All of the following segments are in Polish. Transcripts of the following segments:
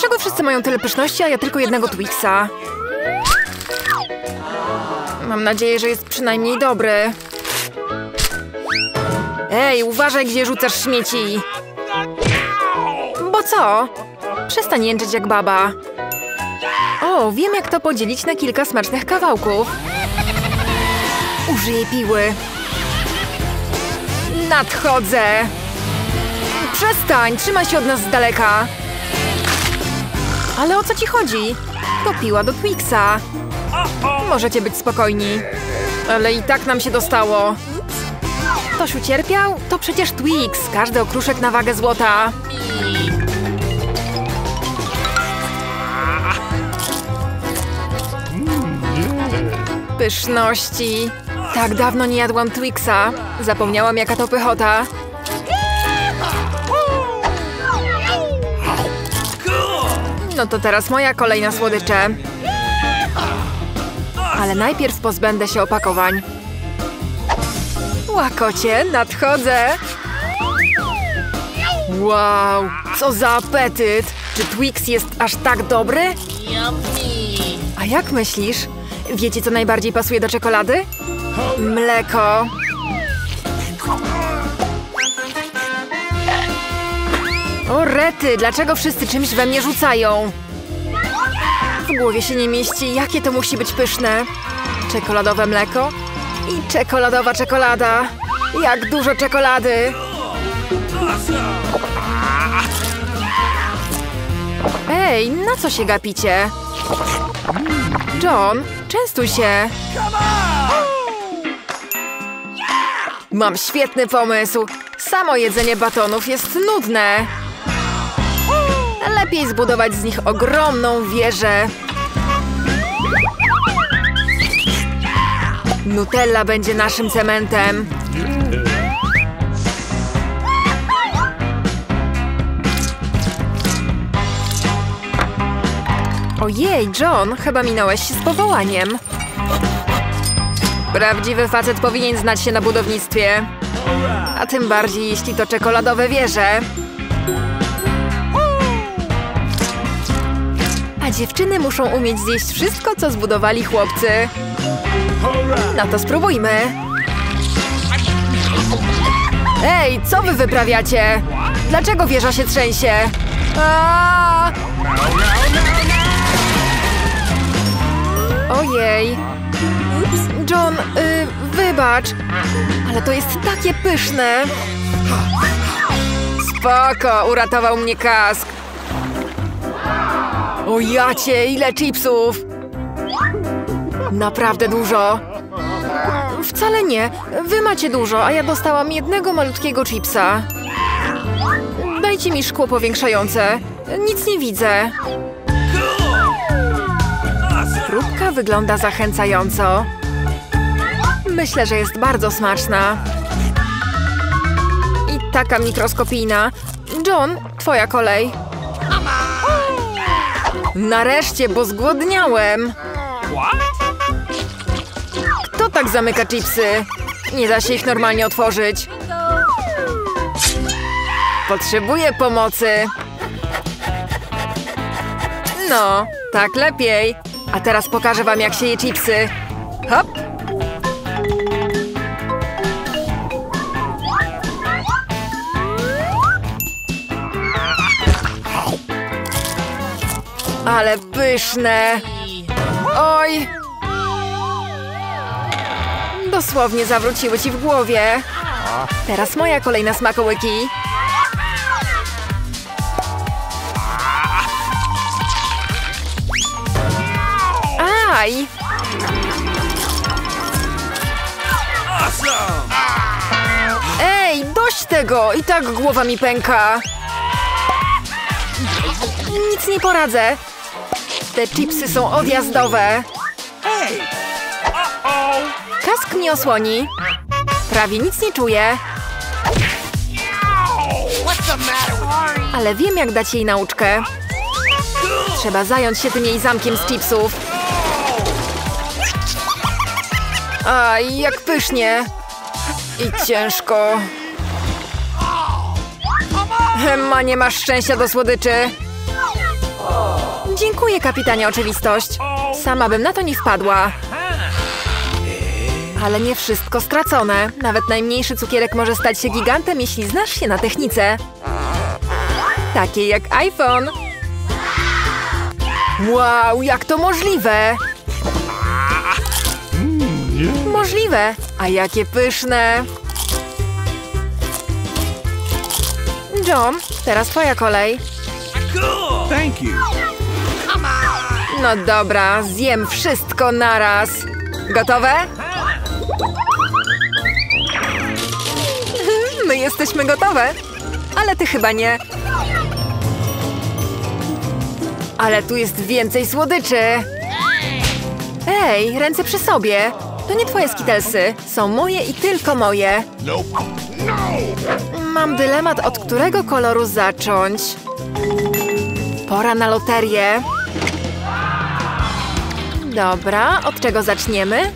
Dlaczego wszyscy mają tyle pyszności, a ja tylko jednego Twixa? Mam nadzieję, że jest przynajmniej dobry. Ej, uważaj, gdzie rzucasz śmieci! Bo co? Przestań jęczeć jak baba. O, wiem jak to podzielić na kilka smacznych kawałków. Użyję piły. Nadchodzę! Przestań! Trzymaj się od nas z daleka! Ale o co ci chodzi? To piła do Twixa. Możecie być spokojni. Ale i tak nam się dostało. Ktoś ucierpiał? To przecież Twix. Każdy okruszek na wagę złota. Pyszności. Tak dawno nie jadłam Twixa. Zapomniałam, jaka to pychota. No to teraz moja kolej na słodycze. Ale najpierw pozbędę się opakowań. Łakocie, nadchodzę! Wow, co za apetyt! Czy Twix jest aż tak dobry? A jak myślisz? Wiecie, co najbardziej pasuje do czekolady? Mleko. O rety, dlaczego wszyscy czymś we mnie rzucają? W głowie się nie mieści, jakie to musi być pyszne. Czekoladowe mleko i czekoladowa czekolada. Jak dużo czekolady. Ej, na co się gapicie? John, częstuj się. Mam świetny pomysł. Samo jedzenie batonów jest nudne. Lepiej zbudować z nich ogromną wieżę. Nutella będzie naszym cementem. Ojej, John, chyba minąłeś się z powołaniem. Prawdziwy facet powinien znać się na budownictwie. A tym bardziej, jeśli to czekoladowe wieże. A dziewczyny muszą umieć zjeść wszystko, co zbudowali chłopcy. No to spróbujmy. Ej, co wy wyprawiacie? Dlaczego wieża się trzęsie? Aaaa! Ojej. John, wybacz. Ale to jest takie pyszne. Spoko, uratował mnie kask. O jacie, ile chipsów! Naprawdę dużo. Wcale nie. Wy macie dużo, a ja dostałam jednego malutkiego chipsa. Dajcie mi szkło powiększające. Nic nie widzę. Próbka wygląda zachęcająco. Myślę, że jest bardzo smaczna. I taka mikroskopijna. John, twoja kolej. Nareszcie, bo zgłodniałem. Kto tak zamyka chipsy? Nie da się ich normalnie otworzyć. Potrzebuję pomocy. No, tak lepiej. A teraz pokażę wam, jak się je chipsy. Hop! Ale pyszne! Oj! Dosłownie zawróciły ci w głowie. Teraz moja kolejna smakołyki. Aj! Ej, dość tego! I tak głowa mi pęka. Nic nie poradzę. Te chipsy są odjazdowe. Kask mnie osłoni. Prawie nic nie czuję. Ale wiem, jak dać jej nauczkę. Trzeba zająć się tym jej zamkiem z chipsów. Aj, jak pysznie. I ciężko. Emma, nie masz szczęścia do słodyczy. Dziękuję, kapitanie oczywistość. Sama bym na to nie wpadła. Ale nie wszystko stracone. Nawet najmniejszy cukierek może stać się gigantem, jeśli znasz się na technice. Takie jak iPhone. Wow, jak to możliwe? Możliwe. A jakie pyszne. John, teraz twoja kolej. No dobra, zjem wszystko naraz. Gotowe? My jesteśmy gotowe. Ale ty chyba nie. Ale tu jest więcej słodyczy. Ej, ręce przy sobie. To nie twoje Skittlesy. Są moje i tylko moje. Mam dylemat, od którego koloru zacząć. Pora na loterię. Dobra, od czego zaczniemy?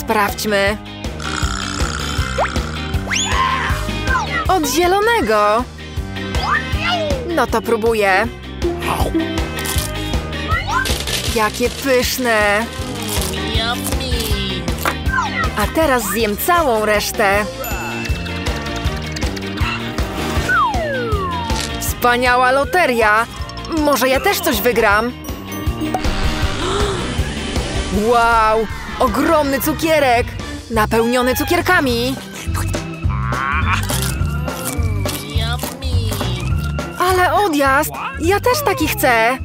Sprawdźmy. Od zielonego. No to próbuję. Jakie pyszne. A teraz zjem całą resztę. Wspaniała loteria. Może ja też coś wygram? Wow, ogromny cukierek. Napełniony cukierkami. Ale odjazd! Ja też taki chcę!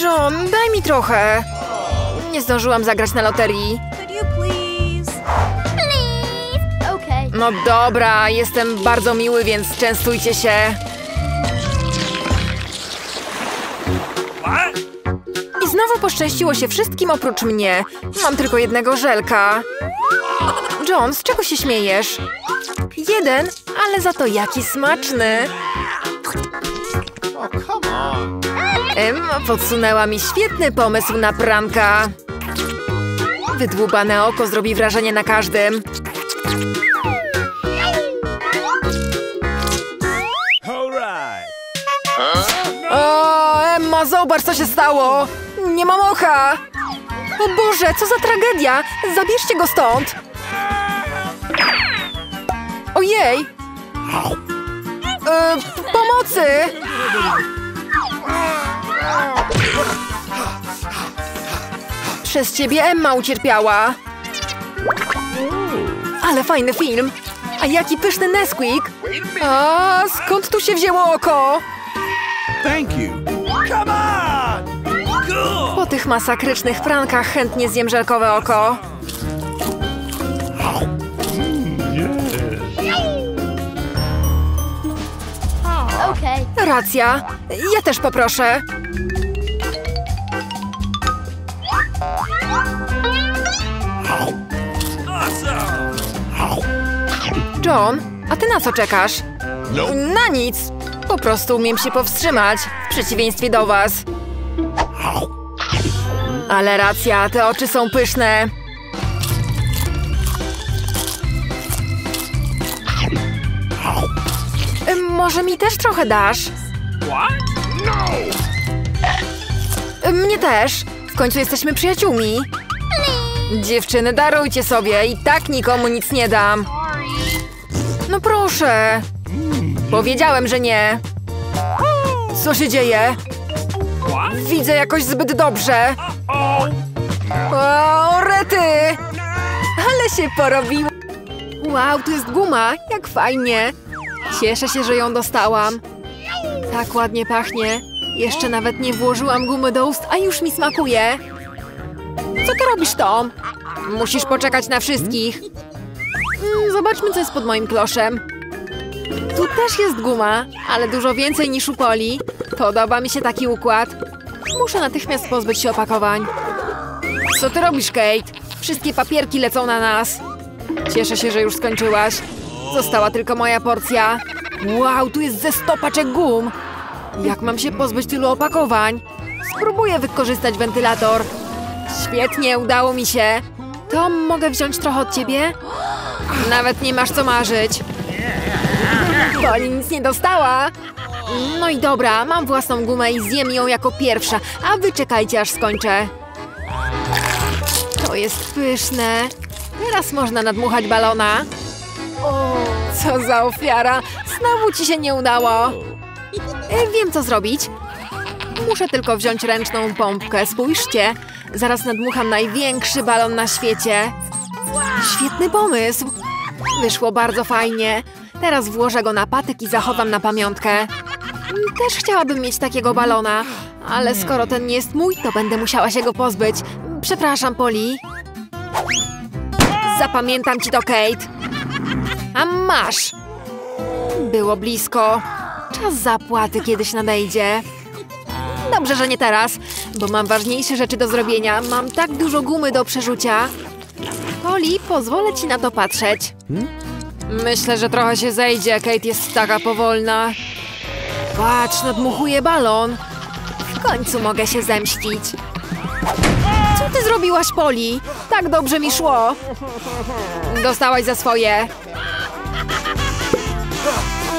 John, daj mi trochę! Nie zdążyłam zagrać na loterii. No dobra, jestem bardzo miły, więc częstujcie się. I znowu poszczęściło się wszystkim oprócz mnie. Mam tylko jednego żelka. John, z czego się śmiejesz? Jeden, ale za to jaki smaczny. Podsunęła mi świetny pomysł na pranka. Wydłubane oko zrobi wrażenie na każdym. O, Emma, zobacz, co się stało. Nie mam oka. O Boże, co za tragedia. Zabierzcie go stąd. Ojej! Pomocy! Przez ciebie Emma ucierpiała. Ale fajny film. A jaki pyszny Nesquik. A skąd tu się wzięło oko? Po tych masakrycznych prankach chętnie zjem żelkowe oko. Racja. Ja też poproszę. John, a ty na co czekasz? Na nic. Po prostu umiem się powstrzymać, w przeciwieństwie do was. Ale racja, te oczy są pyszne. Może mi też trochę dasz? Mnie też. W końcu jesteśmy przyjaciółmi. Dziewczyny, darujcie sobie. I tak nikomu nic nie dam. No proszę. Powiedziałem, że nie. Co się dzieje? Widzę jakoś zbyt dobrze. O, rety! Ale się porobiło. Wow, tu jest guma. Jak fajnie. Cieszę się, że ją dostałam. Tak ładnie pachnie. Jeszcze nawet nie włożyłam gumy do ust, a już mi smakuje. Co ty robisz, Tom? Musisz poczekać na wszystkich. Zobaczmy, co jest pod moim kloszem. Tu też jest guma, ale dużo więcej niż u Poli. Podoba mi się taki układ. Muszę natychmiast pozbyć się opakowań. Co ty robisz, Kate? Wszystkie papierki lecą na nas. Cieszę się, że już skończyłaś. Została tylko moja porcja. Wow, tu jest ze 100 paczek gum. Jak mam się pozbyć tylu opakowań? Spróbuję wykorzystać wentylator. Świetnie, udało mi się. Tom, mogę wziąć trochę od ciebie? Nawet nie masz co marzyć. Poli nic nie dostała. No i dobra, mam własną gumę i zjem ją jako pierwsza, a wy czekajcie, aż skończę. To jest pyszne. Teraz można nadmuchać balona. Co za ofiara. Znowu ci się nie udało. Wiem, co zrobić. Muszę tylko wziąć ręczną pompkę. Spójrzcie. Zaraz nadmucham największy balon na świecie. Świetny pomysł. Wyszło bardzo fajnie. Teraz włożę go na patyk i zachowam na pamiątkę. Też chciałabym mieć takiego balona. Ale skoro ten nie jest mój, to będę musiała się go pozbyć. Przepraszam, Poli. Zapamiętam ci to, Kate. A masz. Było blisko. Czas zapłaty kiedyś nadejdzie. Dobrze, że nie teraz, bo mam ważniejsze rzeczy do zrobienia. Mam tak dużo gumy do przerzucia. Poli, pozwolę ci na to patrzeć. Myślę, że trochę się zejdzie. Kate jest taka powolna. Patrz, nadmuchuje balon. W końcu mogę się zemścić. Co ty zrobiłaś, Poli? Tak dobrze mi szło. Dostałaś za swoje.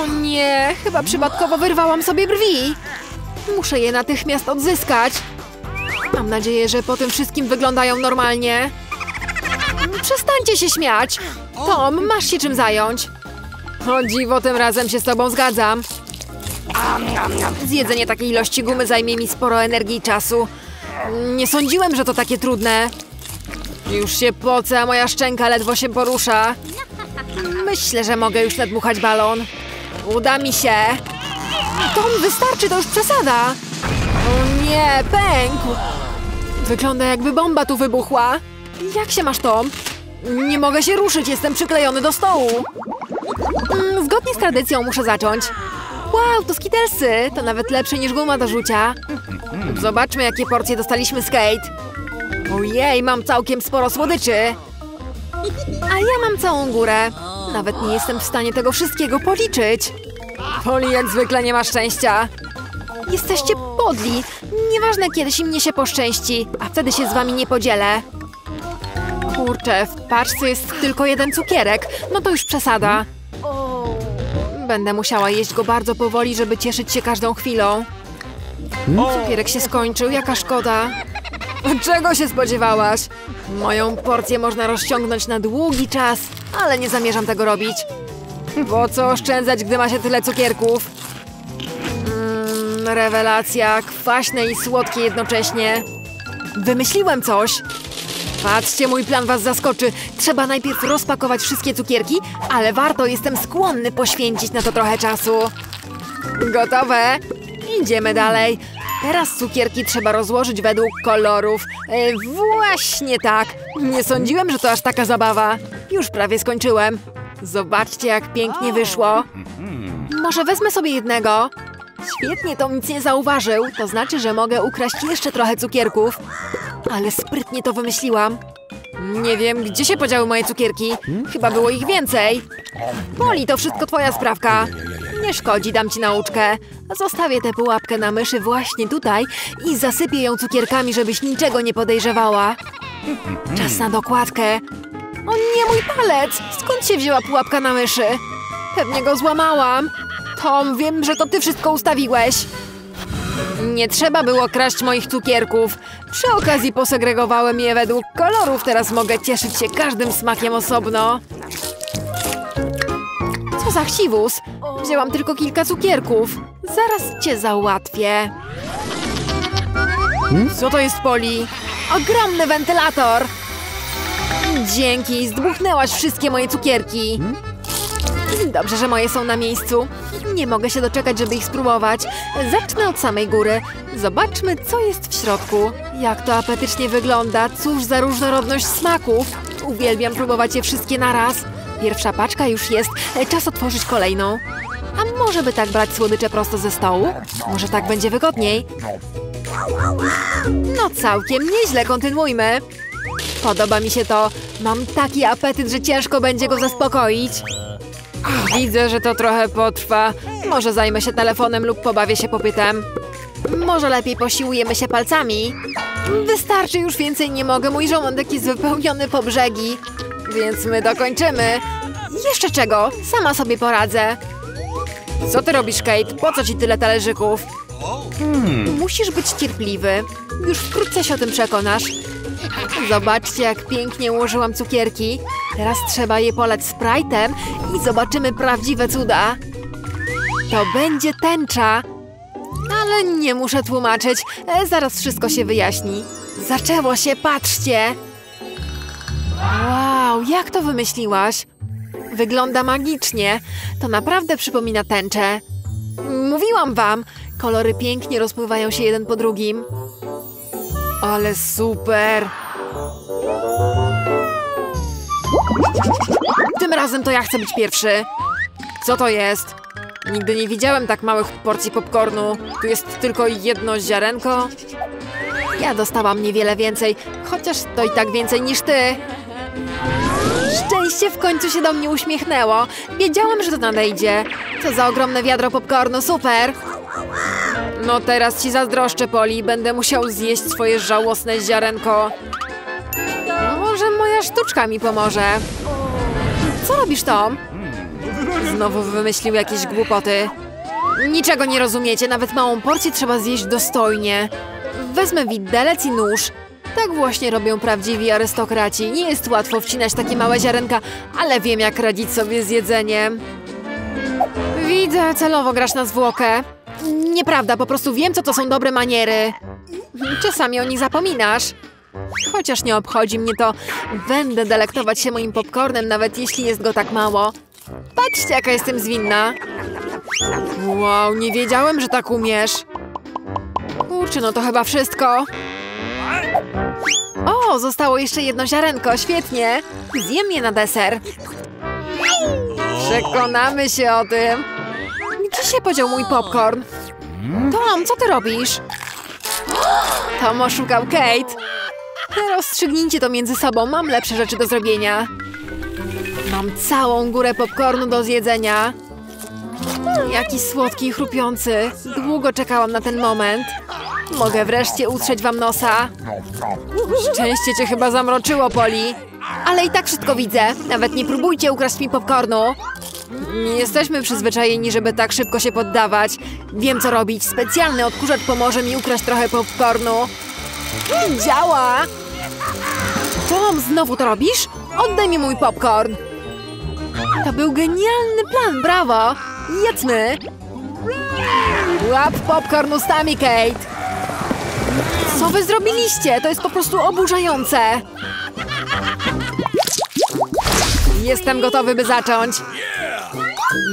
O nie, chyba przypadkowo wyrwałam sobie brwi. Muszę je natychmiast odzyskać. Mam nadzieję, że po tym wszystkim wyglądają normalnie. Przestańcie się śmiać. Tom, masz się czym zająć. O dziwo, tym razem się z tobą zgadzam. Zjedzenie takiej ilości gumy zajmie mi sporo energii i czasu. Nie sądziłem, że to takie trudne. Już się pocę, a moja szczęka ledwo się porusza. Myślę, że mogę już nadmuchać balon. Uda mi się. Tom, wystarczy, to już przesada. O nie, pękł. Wygląda, jakby bomba tu wybuchła. Jak się masz, Tom? Nie mogę się ruszyć, jestem przyklejony do stołu. Zgodnie z tradycją muszę zacząć. Wow, to Skittlesy. To nawet lepsze niż guma do rzucia. Zobaczmy, jakie porcje dostaliśmy z Kate. Ojej, mam całkiem sporo słodyczy. A ja mam całą górę. Nawet nie jestem w stanie tego wszystkiego policzyć. Poli jak zwykle nie ma szczęścia. Jesteście podli. Nieważne, kiedyś im nie się poszczęści, a wtedy się z wami nie podzielę. Kurczę, w paczce jest tylko jeden cukierek. No to już przesada. Będę musiała jeść go bardzo powoli, żeby cieszyć się każdą chwilą. Cukierek się skończył, jaka szkoda. Czego się spodziewałaś? Moją porcję można rozciągnąć na długi czas, ale nie zamierzam tego robić. Bo co oszczędzać, gdy ma się tyle cukierków? Rewelacja, kwaśne i słodkie jednocześnie. Wymyśliłem coś. Patrzcie, mój plan was zaskoczy. Trzeba najpierw rozpakować wszystkie cukierki, ale warto, jestem skłonny poświęcić na to trochę czasu. Gotowe? Idziemy dalej. Teraz cukierki trzeba rozłożyć według kolorów. Właśnie tak. Nie sądziłem, że to aż taka zabawa. Już prawie skończyłem. Zobaczcie, jak pięknie wyszło. Może wezmę sobie jednego? Świetnie, Tom nic nie zauważył. To znaczy, że mogę ukraść jeszcze trochę cukierków. Ale sprytnie to wymyśliłam. Nie wiem, gdzie się podziały moje cukierki. Chyba było ich więcej. Poli, to wszystko twoja sprawka. Nie szkodzi, dam ci nauczkę. Zostawię tę pułapkę na myszy właśnie tutaj i zasypię ją cukierkami, żebyś niczego nie podejrzewała. Czas na dokładkę. O nie, mój palec! Skąd się wzięła pułapka na myszy? Pewnie go złamałam. Tom, wiem, że to ty wszystko ustawiłeś. Nie trzeba było kraść moich cukierków. Przy okazji posegregowałem je według kolorów. Teraz mogę cieszyć się każdym smakiem osobno. Co za chciwus? Wzięłam tylko kilka cukierków. Zaraz cię załatwię. Co to jest, Poli? Ogromny wentylator! Dzięki, zdmuchnęłaś wszystkie moje cukierki. Dobrze, że moje są na miejscu. Nie mogę się doczekać, żeby ich spróbować. Zacznę od samej góry. Zobaczmy, co jest w środku. Jak to apetycznie wygląda. Cóż za różnorodność smaków. Uwielbiam próbować je wszystkie naraz. Pierwsza paczka już jest. Czas otworzyć kolejną. A może by tak brać słodycze prosto ze stołu? Może tak będzie wygodniej? No całkiem nieźle, kontynuujmy. Podoba mi się to. Mam taki apetyt, że ciężko będzie go zaspokoić. Widzę, że to trochę potrwa. Może zajmę się telefonem lub pobawię się popytem. Może lepiej posiłujemy się palcami. Wystarczy, już więcej nie mogę. Mój żołądek jest wypełniony po brzegi. Więc my dokończymy. Jeszcze czego? Sama sobie poradzę. Co ty robisz, Kate? Po co ci tyle talerzyków? Musisz być cierpliwy. Już wkrótce się o tym przekonasz. Zobaczcie, jak pięknie ułożyłam cukierki. Teraz trzeba je polać Sprite'em i zobaczymy prawdziwe cuda. To będzie tęcza. Ale nie muszę tłumaczyć. Zaraz wszystko się wyjaśni. Zaczęło się, patrzcie. Wow, jak to wymyśliłaś? Wygląda magicznie. To naprawdę przypomina tęczę. Mówiłam wam. Kolory pięknie rozpływają się jeden po drugim. Ale super! Tym razem to ja chcę być pierwszy. Co to jest? Nigdy nie widziałem tak małych porcji popcornu. Tu jest tylko jedno ziarenko. Ja dostałam niewiele więcej, chociaż to i tak więcej niż ty. Szczęście w końcu się do mnie uśmiechnęło. Wiedziałam, że to nadejdzie. Co za ogromne wiadro popcornu, super! No teraz ci zazdroszczę, Poli. Będę musiał zjeść swoje żałosne ziarenko. Może moja sztuczka mi pomoże. Co robisz, Tom? Znowu wymyślił jakieś głupoty. Niczego nie rozumiecie. Nawet małą porcję trzeba zjeść dostojnie. Wezmę widelec i nóż. Tak właśnie robią prawdziwi arystokraci. Nie jest łatwo wcinać takie małe ziarenka, ale wiem, jak radzić sobie z jedzeniem. Widzę, celowo grasz na zwłokę. Nieprawda, po prostu wiem, co to są dobre maniery. Czasami o nich zapominasz. Chociaż nie obchodzi mnie to. Będę delektować się moim popcornem, nawet jeśli jest go tak mało. Patrzcie, jaka jestem zwinna. Wow, nie wiedziałem, że tak umiesz. Kurczę, no to chyba wszystko. O, zostało jeszcze jedno ziarenko, świetnie. Zjem je na deser. Przekonamy się o tym. Gdzie się podział mój popcorn? Tom, co ty robisz? Tom oszukał Kate. Rozstrzygnijcie to między sobą, mam lepsze rzeczy do zrobienia. Mam całą górę popcornu do zjedzenia. Jaki słodki i chrupiący. Długo czekałam na ten moment. Mogę wreszcie utrzeć wam nosa. Szczęście cię chyba zamroczyło, Poli. Ale i tak wszystko widzę. Nawet nie próbujcie ukraść mi popcornu. Nie jesteśmy przyzwyczajeni, żeby tak szybko się poddawać. Wiem, co robić. Specjalny odkurzacz pomoże mi ukraść trochę popcornu. Działa! Tom, znowu to robisz? Oddaj mi mój popcorn. To był genialny plan, brawo! Jedźmy! Łap popcorn ustami, Kate! Co wy zrobiliście? To jest po prostu oburzające! Jestem gotowy, by zacząć.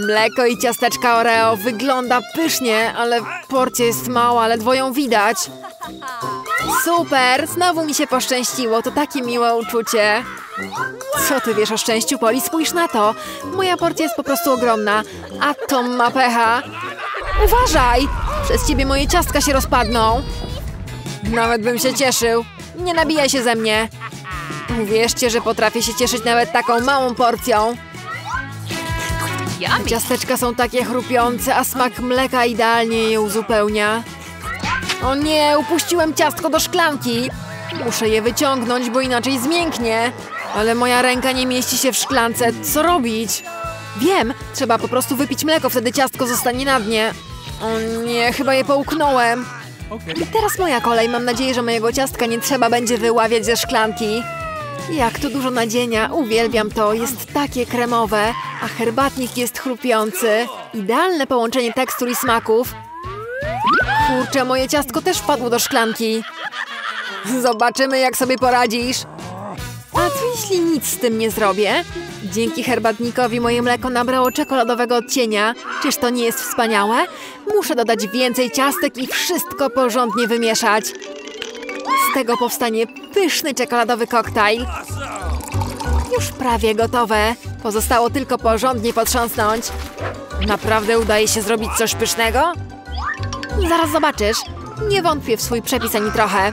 Mleko i ciasteczka Oreo. Wygląda pysznie, ale porcja jest mała, ledwo ją widać. Super, znowu mi się poszczęściło. To takie miłe uczucie. Co ty wiesz o szczęściu, Poli? Spójrz na to. Moja porcja jest po prostu ogromna. A Tom ma pecha. Uważaj! Przez ciebie moje ciastka się rozpadną. Nawet bym się cieszył. Nie nabijaj się ze mnie. Uwierzcie, że potrafię się cieszyć nawet taką małą porcją. Ciasteczka są takie chrupiące, a smak mleka idealnie je uzupełnia. O nie, upuściłem ciastko do szklanki. Muszę je wyciągnąć, bo inaczej zmięknie. Ale moja ręka nie mieści się w szklance. Co robić? Wiem, trzeba po prostu wypić mleko, wtedy ciastko zostanie na dnie. O nie, chyba je połknąłem. I teraz moja kolej. Mam nadzieję, że mojego ciastka nie trzeba będzie wyławiać ze szklanki. Jak tu dużo nadzienia, uwielbiam to, jest takie kremowe, a herbatnik jest chrupiący. Idealne połączenie tekstur i smaków. Kurczę, moje ciastko też wpadło do szklanki. Zobaczymy, jak sobie poradzisz. A co jeśli nic z tym nie zrobię? Dzięki herbatnikowi moje mleko nabrało czekoladowego odcienia. Czyż to nie jest wspaniałe? Muszę dodać więcej ciastek i wszystko porządnie wymieszać. Z tego powstanie pyszny czekoladowy koktajl. Już prawie gotowe. Pozostało tylko porządnie potrząsnąć. Naprawdę udaje się zrobić coś pysznego? Zaraz zobaczysz. Nie wątpię w swój przepis ani trochę.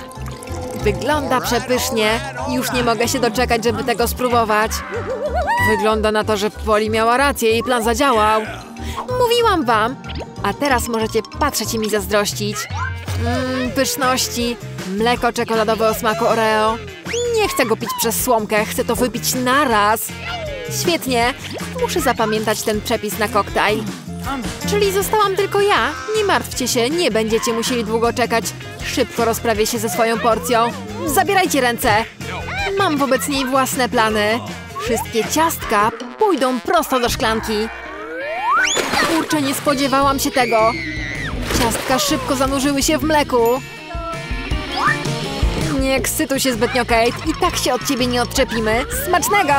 Wygląda przepysznie. Już nie mogę się doczekać, żeby tego spróbować. Wygląda na to, że Poli miała rację i plan zadziałał. Mówiłam wam. A teraz możecie patrzeć i mi zazdrościć. Pyszności. Mleko czekoladowe o smaku Oreo. Nie chcę go pić przez słomkę, chcę to wypić naraz. Świetnie, muszę zapamiętać ten przepis na koktajl. Czyli zostałam tylko ja? Nie martwcie się, nie będziecie musieli długo czekać. Szybko rozprawię się ze swoją porcją. Zabierajcie ręce. Mam wobec niej własne plany. Wszystkie ciastka pójdą prosto do szklanki. Kurczę, nie spodziewałam się tego. Ciastka szybko zanurzyły się w mleku. Nie ekscytuj się zbytnio, Kate. I tak się od ciebie nie odczepimy. Smacznego!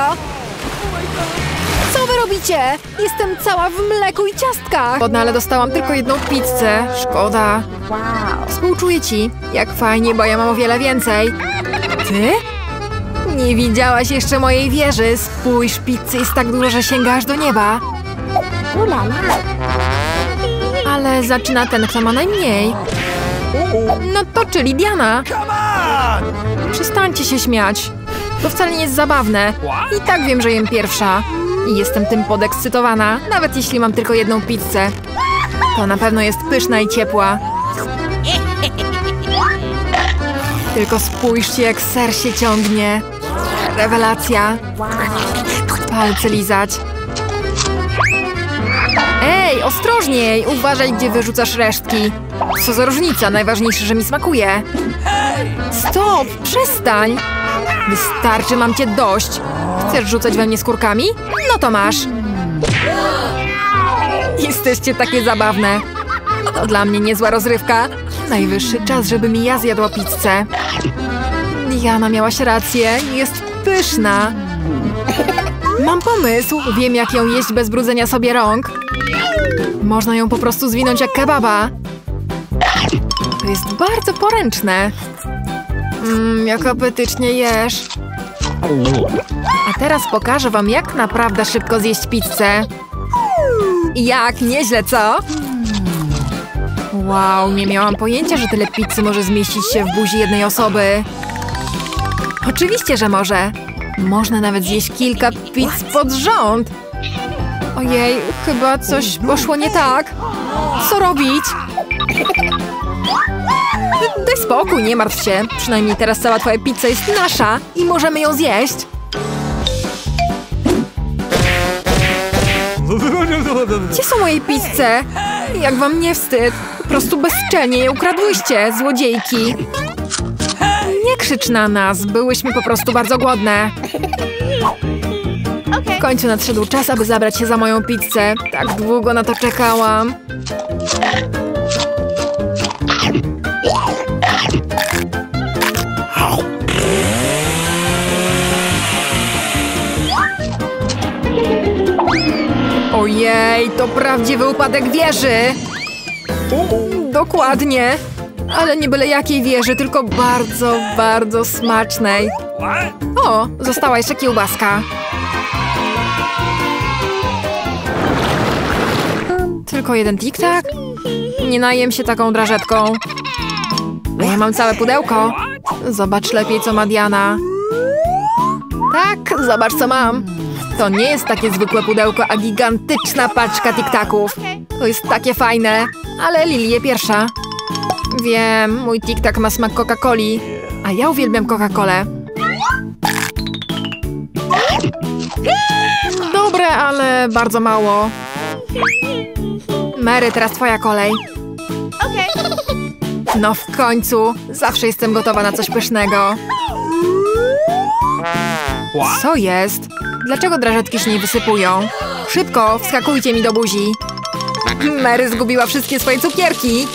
Co wy robicie? Jestem cała w mleku i ciastkach. Godna, ale dostałam tylko jedną pizzę. Szkoda. Współczuję ci. Jak fajnie, bo ja mam o wiele więcej. Ty? Nie widziałaś jeszcze mojej wieży. Spójrz, pizzy jest tak dużo, że sięgasz do nieba. Ale zaczyna ten, kto ma najmniej. No to czyli Diana. Przestańcie się śmiać. To wcale nie jest zabawne. I tak wiem, że jem pierwsza. I jestem tym podekscytowana, nawet jeśli mam tylko jedną pizzę. To na pewno jest pyszna i ciepła. Tylko spójrzcie, jak ser się ciągnie. Rewelacja. Palce lizać. Ej, ostrożniej! Uważaj, gdzie wyrzucasz resztki. Co za różnica? Najważniejsze, że mi smakuje. Stop! Przestań! Wystarczy, mam cię dość. Chcesz rzucać we mnie skórkami? No to masz. Jesteście takie zabawne. To dla mnie niezła rozrywka. Najwyższy czas, żebym ja zjadła pizzę. Diana, miałaś rację. Jest pyszna. Mam pomysł. Wiem, jak ją jeść bez brudzenia sobie rąk. Można ją po prostu zwinąć jak kebaba. To jest bardzo poręczne. Jak apetycznie jesz. A teraz pokażę wam, jak naprawdę szybko zjeść pizzę. Jak? Nieźle, co? Wow, nie miałam pojęcia, że tyle pizzy może zmieścić się w buzi jednej osoby. Oczywiście, że może. Można nawet zjeść kilka pizz pod rząd. Ojej, chyba coś poszło nie tak. Co robić? Daj spokój, nie martw się. Przynajmniej teraz cała twoja pizza jest nasza i możemy ją zjeść. Gdzie są moje pizze? Jak wam nie wstyd? Po prostu bezczelnie je ukradłyście, złodziejki. Nie krzycz na nas, byłyśmy po prostu bardzo głodne. W końcu nadszedł czas, aby zabrać się za moją pizzę. Tak długo na to czekałam. Ojej, to prawdziwy upadek wieży! Dokładnie! Ale nie byle jakiej wieży, tylko bardzo, bardzo smacznej. O, została jeszcze kiełbaska. Tylko jeden TikTak? Nie najem się taką drażetką. A ja mam całe pudełko. Zobacz lepiej, co ma Diana. Tak, zobacz, co mam. To nie jest takie zwykłe pudełko, a gigantyczna paczka TikTaków. To jest takie fajne, ale Lili je pierwsza. Wiem, mój TikTak ma smak Coca-Coli, a ja uwielbiam Coca-Colę. Dobre, ale bardzo mało. Mary, teraz twoja kolej. No w końcu, zawsze jestem gotowa na coś pysznego. Co jest? Dlaczego drażetki się nie wysypują? Szybko, wskakujcie mi do buzi. Mary zgubiła wszystkie swoje cukierki.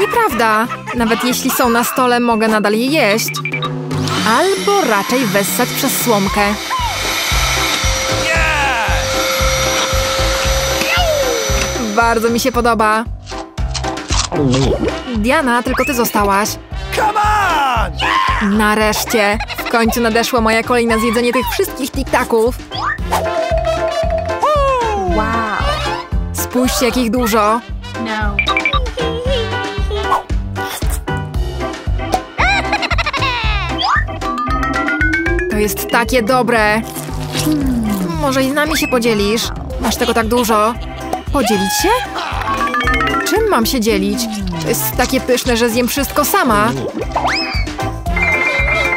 Nieprawda. Nawet jeśli są na stole, mogę nadal je jeść. Albo raczej wessać przez słomkę. Bardzo mi się podoba. Diana, tylko ty zostałaś. Nareszcie. W końcu nadeszła moja kolej na zjedzenie tych wszystkich tiktaków. Spójrzcie, jak ich dużo. To jest takie dobre. Może i z nami się podzielisz? Masz tego tak dużo. Podzielić się? Czym mam się dzielić? To jest takie pyszne, że zjem wszystko sama.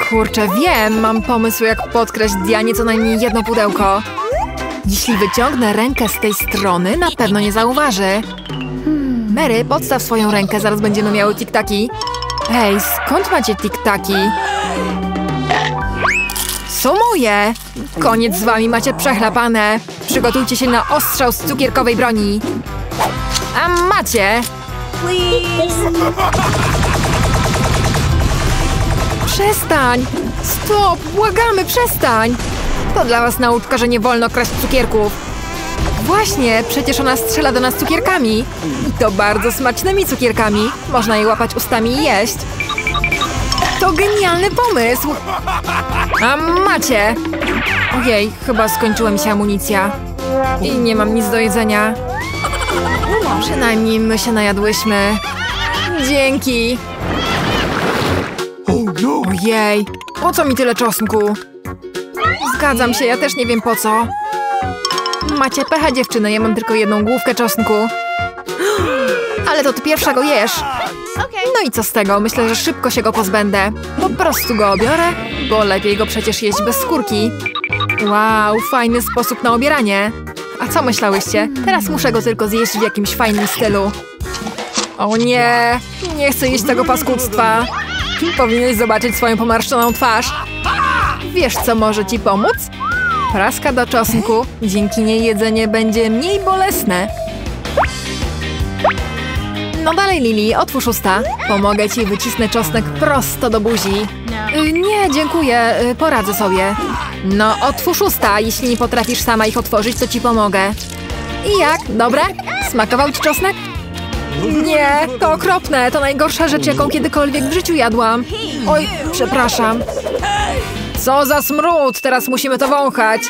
Kurczę, wiem, mam pomysł, jak podkraść Dianie co najmniej jedno pudełko. Jeśli wyciągnę rękę z tej strony, na pewno nie zauważy. Mary, podstaw swoją rękę, zaraz będziemy miały tiktaki. Hej, skąd macie tiktaki? Są moje! Koniec z wami, macie przechlapane. Przygotujcie się na ostrzał z cukierkowej broni. A macie! Please. Przestań! Stop! Błagamy, przestań! To dla was nauczka, że nie wolno kraść cukierków. Właśnie, przecież ona strzela do nas cukierkami. I to bardzo smacznymi cukierkami. Można je łapać ustami i jeść. To genialny pomysł! A macie! Ojej, chyba skończyła mi się amunicja. I nie mam nic do jedzenia. Przynajmniej my się najadłyśmy. Dzięki! Ojej, po co mi tyle czosnku? Zgadzam się, ja też nie wiem po co. Macie pecha, dziewczyny, ja mam tylko jedną główkę czosnku. Ale to ty pierwsza go jesz. No i co z tego? Myślę, że szybko się go pozbędę. Po prostu go obiorę, bo lepiej go przecież jeść bez skórki. Wow, fajny sposób na obieranie. A co myślałyście? Teraz muszę go tylko zjeść w jakimś fajnym stylu. O nie, nie chcę jeść tego paskudstwa. Powinieneś zobaczyć swoją pomarszczoną twarz. Wiesz, co może ci pomóc? Praska do czosnku. Dzięki niej jedzenie będzie mniej bolesne. No dalej, Lili, otwórz usta. Pomogę ci, wycisnę czosnek prosto do buzi. Nie, dziękuję, poradzę sobie. No, otwórz usta. Jeśli nie potrafisz sama ich otworzyć, to ci pomogę. I jak? Dobre? Smakował ci czosnek? Nie, to okropne. To najgorsza rzecz, jaką kiedykolwiek w życiu jadłam. Oj, przepraszam. Co za smród! Teraz musimy to wąchać.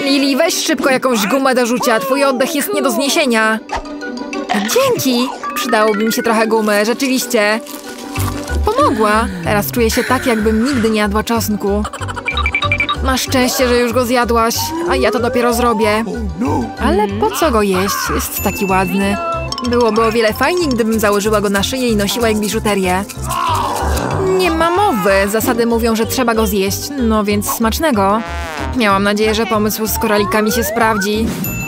Lili, weź szybko jakąś gumę do rzucia. Twój oddech jest nie do zniesienia. Dzięki! Przydałoby mi się trochę gumy, rzeczywiście. Pomogła. Teraz czuję się tak, jakbym nigdy nie jadła czosnku. Masz szczęście, że już go zjadłaś, a ja to dopiero zrobię. Ale po co go jeść? Jest taki ładny. Byłoby o wiele fajniej, gdybym założyła go na szyję i nosiła jak biżuterię. Nie ma mowy. Zasady mówią, że trzeba go zjeść. No więc smacznego. Miałam nadzieję, że pomysł z koralikami się sprawdzi.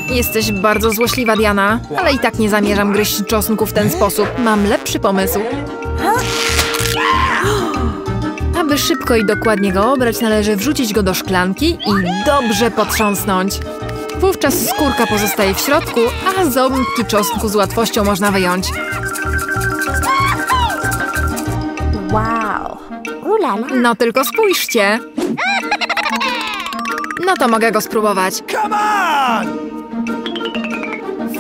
Jesteś bardzo złośliwa, Diana, ale i tak nie zamierzam gryźć czosnku w ten sposób. Mam lepszy pomysł. Aby szybko i dokładnie go obrać, należy wrzucić go do szklanki i dobrze potrząsnąć. Wówczas skórka pozostaje w środku, a ząbki czosnku z łatwością można wyjąć. Wow. No tylko spójrzcie. No to mogę go spróbować.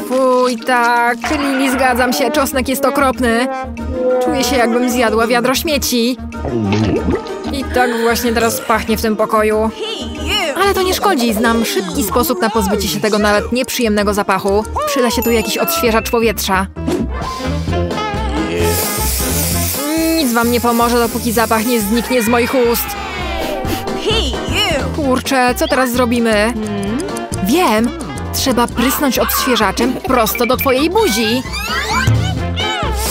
Fuj, tak. Lili, zgadzam się. Czosnek jest okropny. Czuję się, jakbym zjadła wiadro śmieci. I tak właśnie teraz pachnie w tym pokoju. Ale to nie szkodzi. Znam szybki sposób na pozbycie się tego nawet nieprzyjemnego zapachu. Przyda się tu jakiś odświeżacz powietrza. Nic wam nie pomoże, dopóki zapach nie zniknie z moich ust. Kurczę, co teraz zrobimy? Wiem. Trzeba prysnąć odświeżaczem prosto do twojej buzi.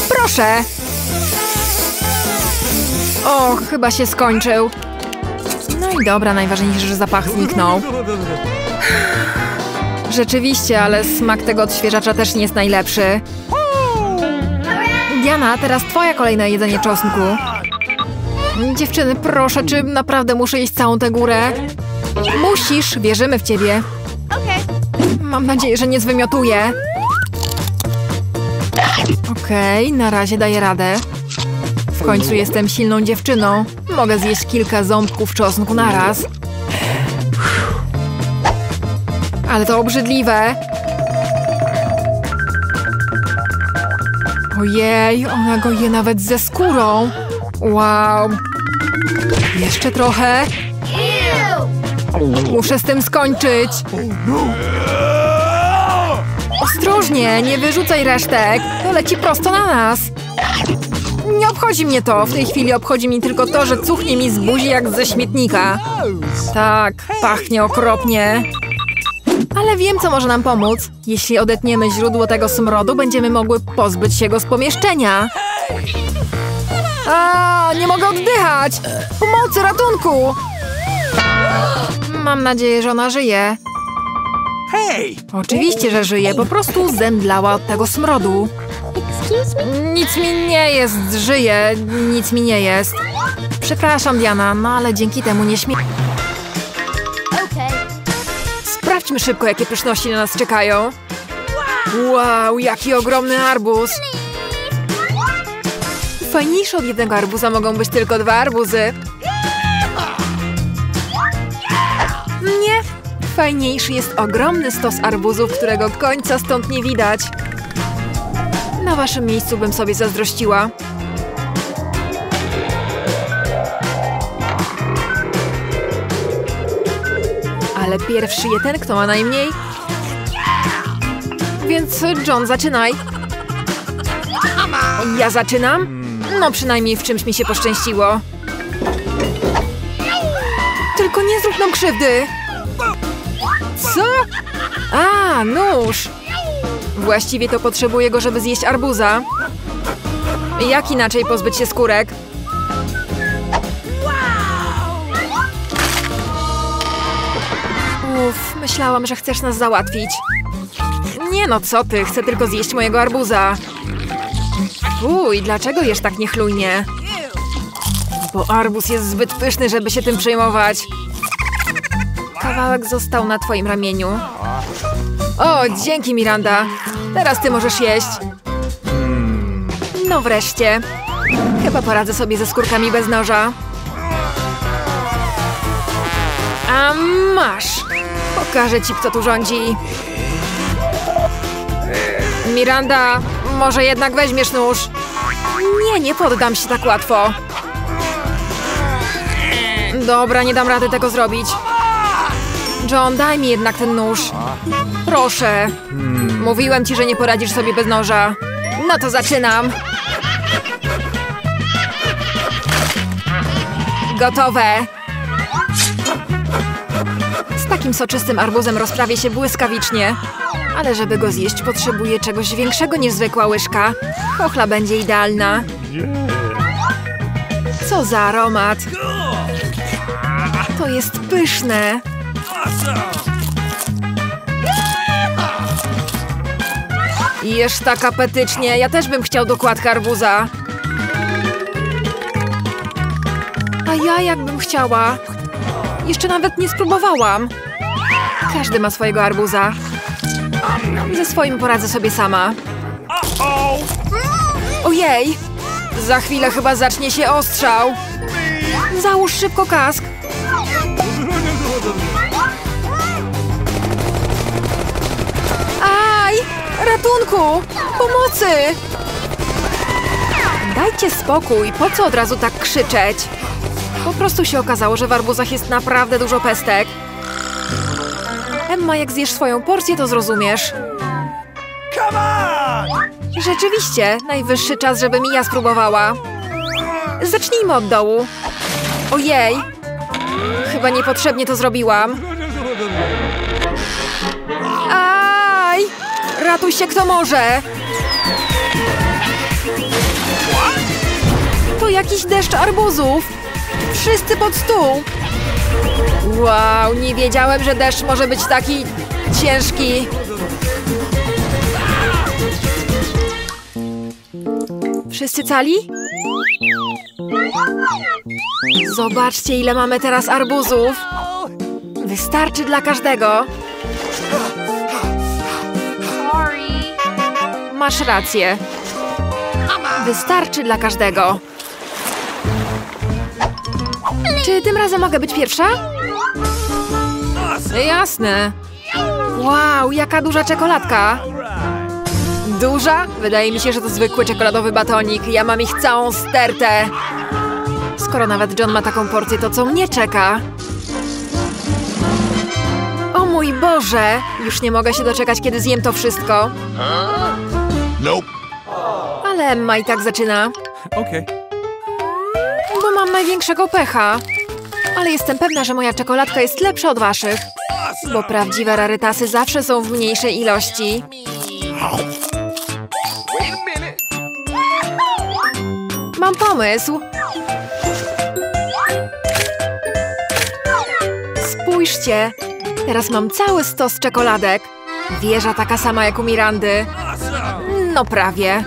Proszę. O, chyba się skończył. No i dobra, najważniejsze, że zapach zniknął. Rzeczywiście, ale smak tego odświeżacza też nie jest najlepszy. Diana, teraz twoja kolejna jedzenie czosnku. Dziewczyny, proszę, czy naprawdę muszę jeść całą tę górę? Musisz, wierzymy w ciebie. Mam nadzieję, że nie zwymiotuję. Okej, na razie daję radę. W końcu jestem silną dziewczyną. Mogę zjeść kilka ząbków czosnku naraz. Ale to obrzydliwe. Ojej, ona go je nawet ze skórą. Wow. Jeszcze trochę. Muszę z tym skończyć. Ostrożnie, nie wyrzucaj resztek. To leci prosto na nas. Nie obchodzi mnie to. W tej chwili obchodzi mi tylko to, że cuchnie mi z buzi jak ze śmietnika. Tak, pachnie okropnie. Ale wiem, co może nam pomóc. Jeśli odetniemy źródło tego smrodu, będziemy mogły pozbyć się go z pomieszczenia. A, nie mogę oddychać! Pomocy, ratunku! Mam nadzieję, że ona żyje. Hej! Oczywiście, że żyję. Po prostu zemdlała od tego smrodu. Nic mi nie jest. Żyję. Nic mi nie jest. Przepraszam, Diana, no ale dzięki temu nie śmieję. Sprawdźmy szybko, jakie pyszności na nas czekają. Wow, jaki ogromny arbuz. Fajniejsze od jednego arbuza mogą być tylko dwa arbuzy. Nie, fajniejszy jest ogromny stos arbuzów, którego końca stąd nie widać. Na waszym miejscu bym sobie zazdrościła. Ale pierwszy je ten, kto ma najmniej. Więc John, zaczynaj. Ja zaczynam? No przynajmniej w czymś mi się poszczęściło. Tylko nie zrób nam krzywdy. Co? A, nóż. Właściwie to potrzebuję go, żeby zjeść arbuza. Jak inaczej pozbyć się skórek? Uff, myślałam, że chcesz nas załatwić. Nie no, co ty, chcę tylko zjeść mojego arbuza. Uj, dlaczego jesz tak niechlujnie? Bo arbuz jest zbyt pyszny, żeby się tym przejmować. Kawałek został na twoim ramieniu. O, dzięki, Miranda. Teraz ty możesz jeść. No wreszcie. Chyba poradzę sobie ze skórkami bez noża. A masz. Pokażę ci, kto tu rządzi. Miranda, może jednak weźmiesz nóż? Nie, nie poddam się tak łatwo. Dobra, nie dam rady tego zrobić. John, daj mi jednak ten nóż. Proszę. Mówiłem ci, że nie poradzisz sobie bez noża. No to zaczynam. Gotowe. Z takim soczystym arbuzem rozprawię się błyskawicznie. Ale żeby go zjeść, potrzebuję czegoś większego niż zwykła łyżka. Chochla będzie idealna. Co za aromat. To jest pyszne. Jesz tak apetycznie. Ja też bym chciał dokładkę arbuza. A ja jakbym chciała. Jeszcze nawet nie spróbowałam. Każdy ma swojego arbuza. Ze swoim poradzę sobie sama. Ojej! Za chwilę chyba zacznie się ostrzał. Załóż szybko kask. Aj! Ratunku! Pomocy! Dajcie spokój. Po co od razu tak krzyczeć? Po prostu się okazało, że w arbuzach jest naprawdę dużo pestek. Emma, jak zjesz swoją porcję, to zrozumiesz. Rzeczywiście, najwyższy czas, żebym i ja spróbowała. Zacznijmy od dołu. Ojej! Chyba niepotrzebnie to zrobiłam. Aj! Ratuj się, kto może! To jakiś deszcz arbuzów! Wszyscy pod stół! Wow, nie wiedziałem, że deszcz może być taki ciężki. Wszyscy cali? Zobaczcie, ile mamy teraz arbuzów. Wystarczy dla każdego. Masz rację. Wystarczy dla każdego. Czy tym razem mogę być pierwsza? Jasne. Wow, jaka duża czekoladka. Duża? Wydaje mi się, że to zwykły czekoladowy batonik. Ja mam ich całą stertę. Skoro nawet John ma taką porcję, to co mnie czeka? O mój Boże! Już nie mogę się doczekać, kiedy zjem to wszystko. Ale Emma i tak zaczyna. Okej. Bo mam największego pecha. Ale jestem pewna, że moja czekoladka jest lepsza od waszych. Bo prawdziwe rarytasy zawsze są w mniejszej ilości. Mam pomysł. Spójrzcie. Teraz mam cały stos czekoladek. Wieża taka sama jak u Mirandy. No prawie.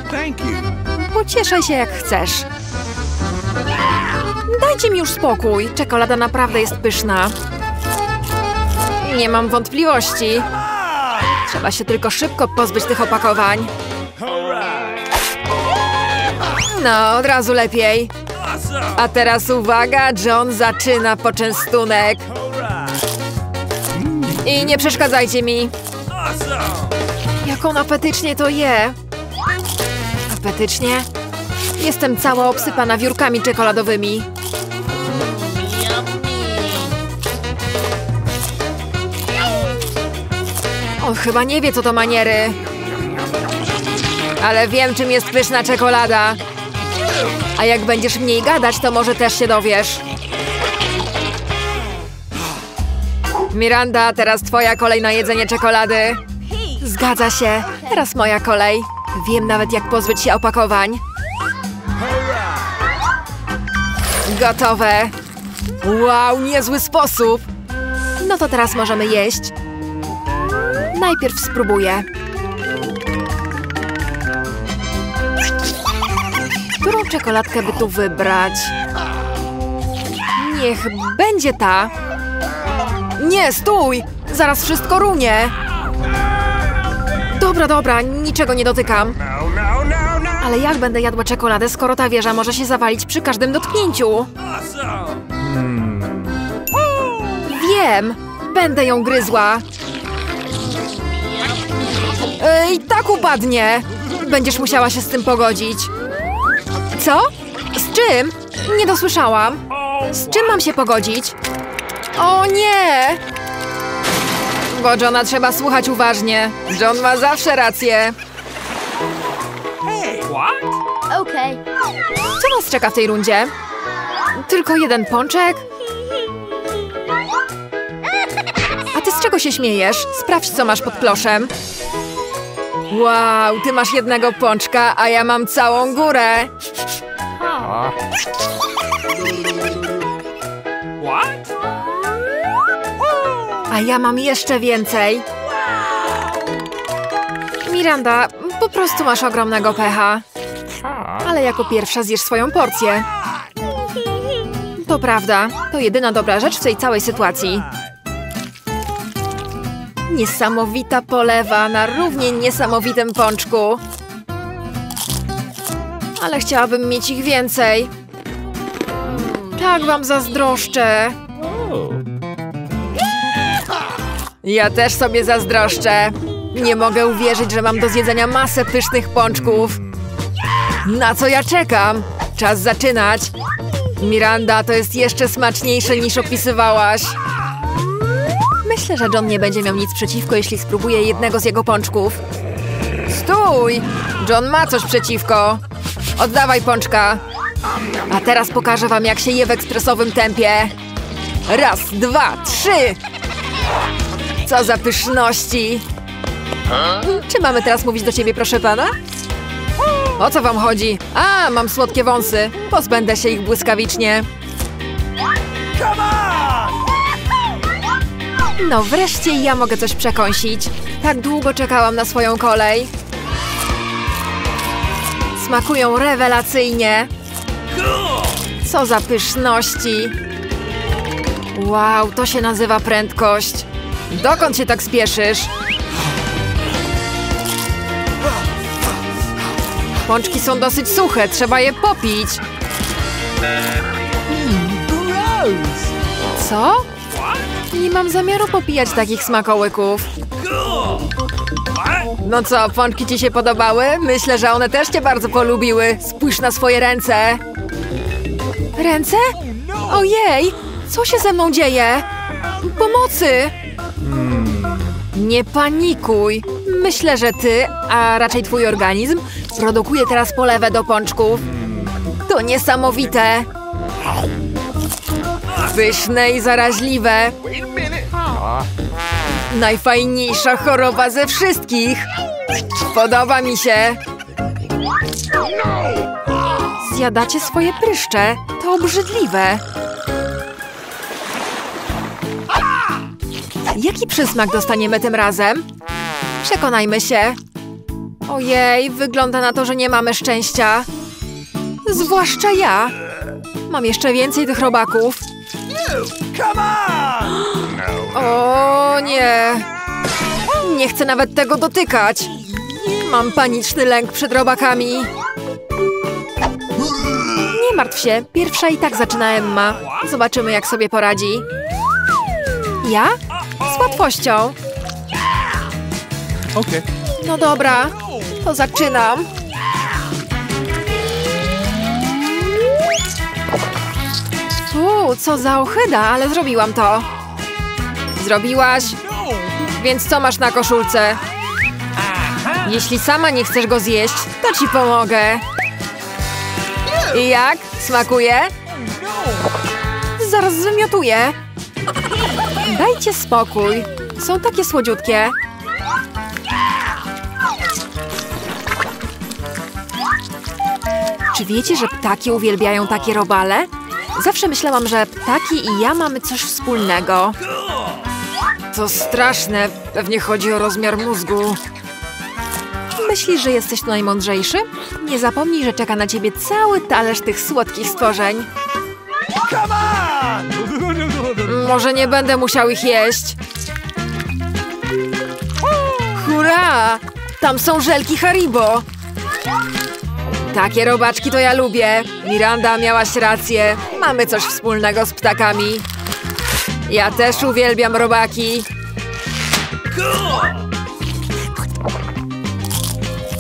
Pocieszaj się jak chcesz. Dajcie mi już spokój. Czekolada naprawdę jest pyszna. Nie mam wątpliwości. Trzeba się tylko szybko pozbyć tych opakowań. No, od razu lepiej. A teraz uwaga, John zaczyna poczęstunek. I nie przeszkadzajcie mi. Jak on apetycznie to je. Apetycznie? Jestem cała obsypana wiórkami czekoladowymi. On chyba nie wie, co to maniery. Ale wiem, czym jest pyszna czekolada. A jak będziesz mniej gadać, to może też się dowiesz. Miranda, teraz twoja kolej na jedzenie czekolady. Zgadza się. Teraz moja kolej. Wiem nawet, jak pozbyć się opakowań. Gotowe. Wow, niezły sposób. No to teraz możemy jeść. Najpierw spróbuję. Którą czekoladkę by tu wybrać? Niech będzie ta. Nie, stój! Zaraz wszystko runie. Dobra, dobra, niczego nie dotykam. Ale jak będę jadła czekoladę, skoro ta wieża może się zawalić przy każdym dotknięciu? Wiem! Będę ją gryzła. I tak upadnie. Będziesz musiała się z tym pogodzić. Co? Z czym? Nie dosłyszałam. Z czym mam się pogodzić? O nie! Bo Johna trzeba słuchać uważnie. John ma zawsze rację. Co nas czeka w tej rundzie? Tylko jeden pączek? A ty z czego się śmiejesz? Sprawdź, co masz pod kloszem. Wow, ty masz jednego pączka, a ja mam całą górę. A ja mam jeszcze więcej. Miranda, po prostu masz ogromnego pecha. Ale jako pierwsza zjesz swoją porcję. To prawda, to jedyna dobra rzecz w tej całej sytuacji. Niesamowita polewa na równie niesamowitym pączku. Ale chciałabym mieć ich więcej. Tak wam zazdroszczę. Ja też sobie zazdroszczę. Nie mogę uwierzyć, że mam do zjedzenia masę pysznych pączków. Na co ja czekam? Czas zaczynać. Miranda, to jest jeszcze smaczniejsze niż opisywałaś. Myślę, że John nie będzie miał nic przeciwko, jeśli spróbuje jednego z jego pączków. Stój! John ma coś przeciwko. Oddawaj pączka. A teraz pokażę wam, jak się je w ekspresowym tempie. Raz, dwa, trzy! Co za pyszności! Czy mamy teraz mówić do ciebie, proszę pana? O co wam chodzi? A, mam słodkie wąsy. Pozbędę się ich błyskawicznie. No wreszcie ja mogę coś przekąsić. Tak długo czekałam na swoją kolej. Smakują rewelacyjnie. Co za pyszności. Wow, to się nazywa prędkość. Dokąd się tak spieszysz? Pączki są dosyć suche, trzeba je popić. Co? Nie mam zamiaru popijać takich smakołyków. No co, pączki ci się podobały? Myślę, że one też cię bardzo polubiły. Spójrz na swoje ręce. Ręce? Ojej! Co się ze mną dzieje? Pomocy! Nie panikuj. Myślę, że ty, a raczej twój organizm, produkuje teraz polewę do pączków. To niesamowite. Pyszne i zaraźliwe. Najfajniejsza choroba ze wszystkich. Podoba mi się. Zjadacie swoje pryszcze. To obrzydliwe. Jaki przysmak dostaniemy tym razem? Przekonajmy się. Ojej, wygląda na to, że nie mamy szczęścia. Zwłaszcza ja. Mam jeszcze więcej tych robaków. O nie. Nie chcę nawet tego dotykać. Mam paniczny lęk przed robakami. Nie martw się, pierwsza i tak zaczyna Emma. Zobaczymy, jak sobie poradzi. Ja? Z łatwością. Okej. No dobra, to zaczynam. Co za ohyda, ale zrobiłam to. Zrobiłaś? Więc co masz na koszulce? Jeśli sama nie chcesz go zjeść, to ci pomogę. I jak? Smakuje? Zaraz zwymiotuję. Dajcie spokój. Są takie słodziutkie. Czy wiecie, że ptaki uwielbiają takie robale? Zawsze myślałam, że ptaki i ja mamy coś wspólnego. To straszne. Pewnie chodzi o rozmiar mózgu. Myślisz, że jesteś tu najmądrzejszy? Nie zapomnij, że czeka na ciebie cały talerz tych słodkich stworzeń. Może nie będę musiał ich jeść. Hurra! Tam są żelki Haribo. Takie robaczki to ja lubię. Miranda, miałaś rację. Mamy coś wspólnego z ptakami. Ja też uwielbiam robaki.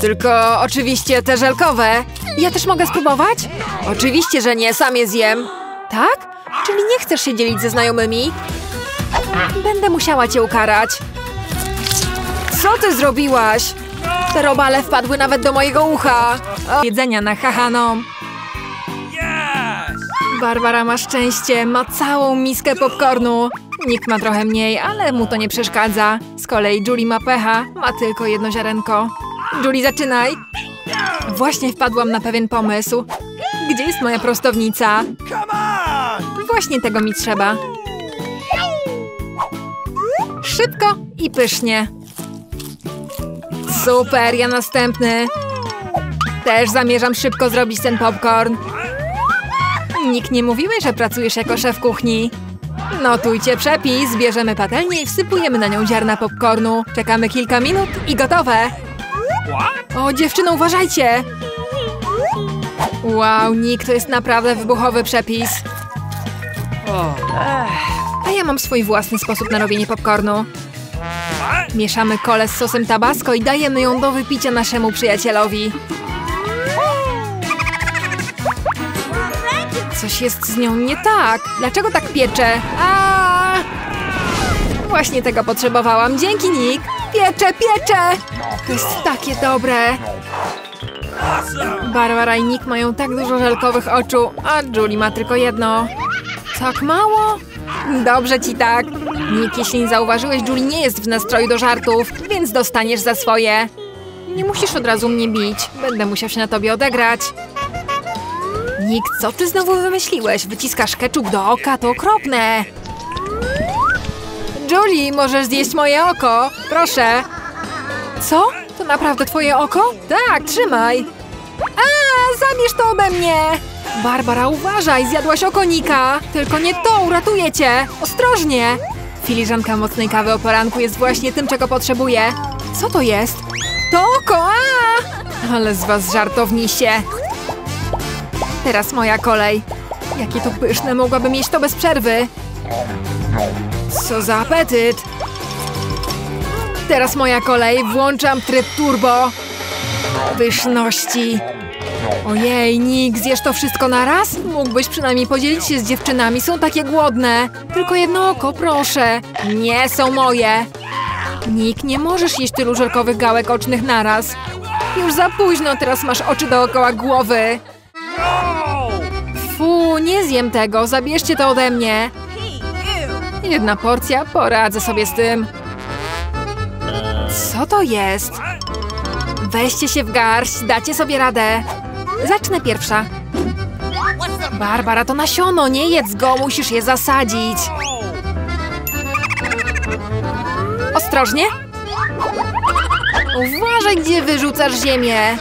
Tylko oczywiście te żelkowe. Ja też mogę spróbować? Oczywiście, że nie. Sam je zjem. Tak? Czyli nie chcesz się dzielić ze znajomymi? Będę musiała cię ukarać. Co ty zrobiłaś? Te robale wpadły nawet do mojego ucha. O. Jedzenia na hahaną. Barbara ma szczęście. Ma całą miskę popcornu. Nikt ma trochę mniej, ale mu to nie przeszkadza. Z kolei Julie ma pecha. Ma tylko jedno ziarenko. Julie, zaczynaj. Właśnie wpadłam na pewien pomysł. Gdzie jest moja prostownica? Właśnie tego mi trzeba. Szybko i pysznie. Super, ja następny. Też zamierzam szybko zrobić ten popcorn. Nikt nie mówiłeś, że pracujesz jako szef kuchni. Notujcie przepis, bierzemy patelnię i wsypujemy na nią ziarna popcornu. Czekamy kilka minut i gotowe. O, dziewczyno, uważajcie! Wow, Nick, to jest naprawdę wybuchowy przepis. A ja mam swój własny sposób na robienie popcornu. Mieszamy kolę z sosem tabasco i dajemy ją do wypicia naszemu przyjacielowi. Coś jest z nią nie tak. Dlaczego tak piecze? A! Właśnie tego potrzebowałam. Dzięki, Nick. Piecze, piecze! To jest takie dobre. Barbara i Nick mają tak dużo żelkowych oczu, a Julie ma tylko jedno. Tak mało? Dobrze ci tak. Nick, jeśli nie zauważyłeś, Julie nie jest w nastroju do żartów, więc dostaniesz za swoje. Nie musisz od razu mnie bić. Będę musiał się na tobie odegrać. Nick, co ty znowu wymyśliłeś? Wyciskasz ketchup do oka? To okropne. Julie, możesz zjeść moje oko. Proszę. Co? To naprawdę twoje oko? Tak, trzymaj. A, zabierz to ode mnie. Barbara, uważaj, zjadłaś oko Nika. Tylko nie to, uratuję cię. Ostrożnie. Filiżanka mocnej kawy o poranku jest właśnie tym, czego potrzebuję. Co to jest? To oko, a! Ale z was żartownisie. Teraz moja kolej. Jakie to pyszne, mogłabym jeść to bez przerwy. Co za apetyt. Teraz moja kolej, włączam tryb turbo. Pyszności. Ojej, Nick, zjesz to wszystko naraz? Mógłbyś przynajmniej podzielić się z dziewczynami, są takie głodne. Tylko jedno oko, proszę. Nie, są moje. Nick, nie możesz jeść tylu żelkowych gałek ocznych naraz. Już za późno, teraz masz oczy dookoła głowy. Fu, nie zjem tego, zabierzcie to ode mnie. Jedna porcja, poradzę sobie z tym. Co to jest? Weźcie się w garść, dacie sobie radę. Zacznę pierwsza. Barbara, to nasiono, nie jedz go, musisz je zasadzić. Ostrożnie! Uważaj, gdzie wyrzucasz ziemię!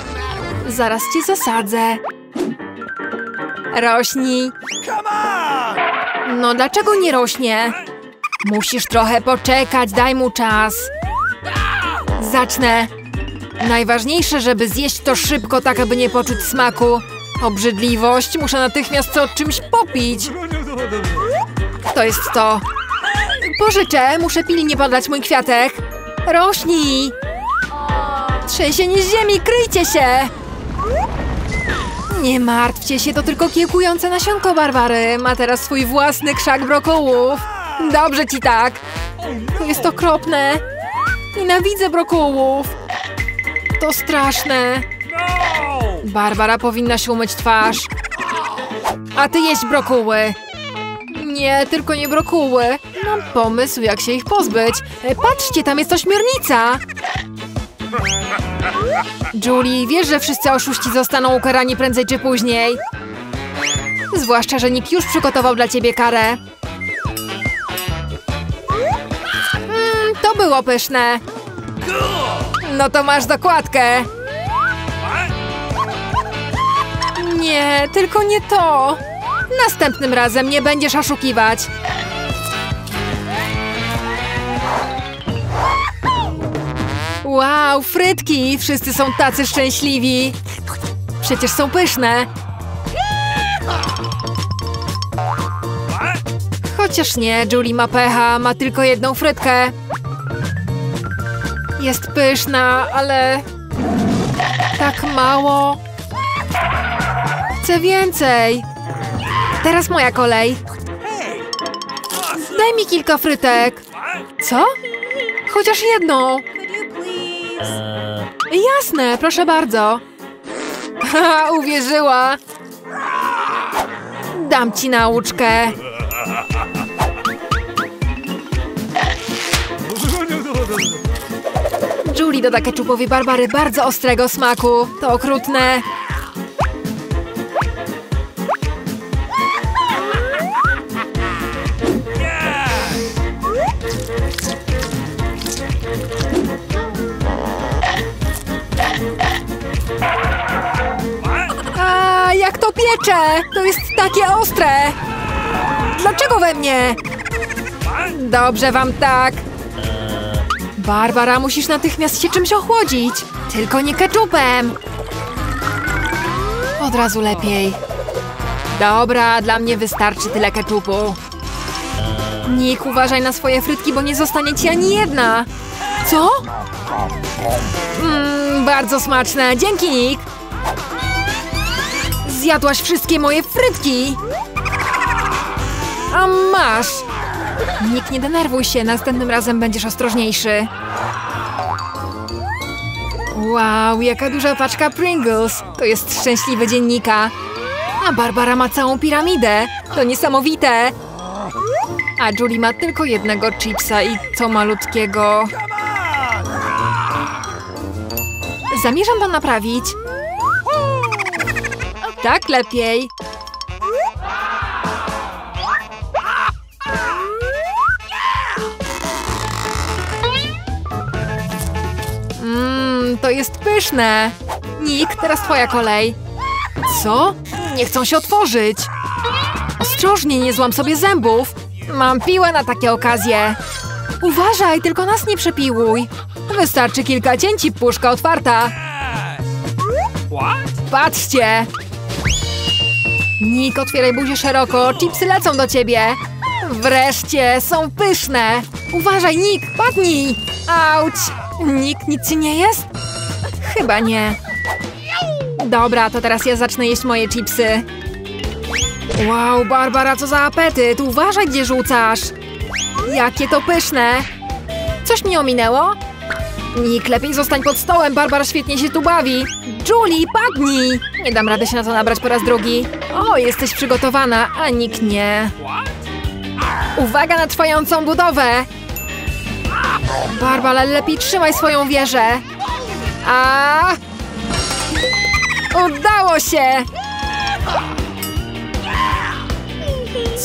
Zaraz cię zasadzę! Rośnij! No dlaczego nie rośnie? Musisz trochę poczekać, daj mu czas! Zacznę! Najważniejsze, żeby zjeść to szybko, tak aby nie poczuć smaku. Obrzydliwość, muszę natychmiast to czymś popić. To jest to. Pożyczę, muszę pilnie podlać mój kwiatek. Rośnij! Trzęsienie ziemi, kryjcie się! Nie martwcie się, to tylko kiełkujące nasionko Barbary. Ma teraz swój własny krzak brokułów. Dobrze ci tak. To jest okropne. Nienawidzę brokułów. To straszne. Barbara powinna się umyć twarz. A ty jeść brokuły. Nie, tylko nie brokuły. Mam pomysł, jak się ich pozbyć. Patrzcie, tam jest ośmiornica. Julie, wiesz, że wszyscy oszuści zostaną ukarani prędzej czy później. Zwłaszcza, że Nick już przygotował dla ciebie karę. To było pyszne. No to masz dokładkę. Nie, tylko nie to. Następnym razem nie będziesz oszukiwać. Wow, frytki! Wszyscy są tacy szczęśliwi. Przecież są pyszne. Chociaż nie, Julie ma pecha, ma tylko jedną frytkę. Jest pyszna, ale... tak mało. Chcę więcej. Teraz moja kolej. Daj mi kilka frytek. Co? Chociaż jedną. Jasne, proszę bardzo. Ha, uwierzyła. Dam ci nauczkę. Julie doda keczupowi Barbary bardzo ostrego smaku. To okrutne. Jak to piecze! To jest takie ostre! Dlaczego we mnie? Dobrze wam tak! Barbara, musisz natychmiast się czymś ochłodzić! Tylko nie keczupem! Od razu lepiej. Dobra, dla mnie wystarczy tyle keczupu. Nick, uważaj na swoje frytki, bo nie zostanie ci ani jedna! Co? Bardzo smaczne! Dzięki, Nick! Zjadłaś wszystkie moje frytki! A masz! Nikt nie denerwuj się, następnym razem będziesz ostrożniejszy. Wow, jaka duża paczka Pringles! To jest szczęśliwy dziennika. A Barbara ma całą piramidę! To niesamowite! A Julie ma tylko jednego chipsa i co malutkiego. Zamierzam to naprawić. Tak lepiej. To jest pyszne. Nick, teraz twoja kolej. Co? Nie chcą się otworzyć. Ostrożnie, nie złam sobie zębów. Mam piłę na takie okazje. Uważaj, tylko nas nie przepiłuj. Wystarczy kilka cięć i puszka otwarta. Patrzcie. Nick, otwieraj buzię szeroko, chipsy lecą do ciebie. Wreszcie, są pyszne. Uważaj, Nick, padnij. Auć. Nick, nic ci nie jest? Chyba nie. Dobra, to teraz ja zacznę jeść moje chipsy. Wow, Barbara, co za apetyt. Uważaj, gdzie rzucasz. Jakie to pyszne. Coś mnie ominęło? Nick, lepiej zostań pod stołem, Barbara świetnie się tu bawi. Julie, padnij! Nie dam rady się na to nabrać po raz drugi. O, jesteś przygotowana, a Nick nie. Uwaga na trwającą budowę! Barbara, lepiej trzymaj swoją wieżę. A! Udało się!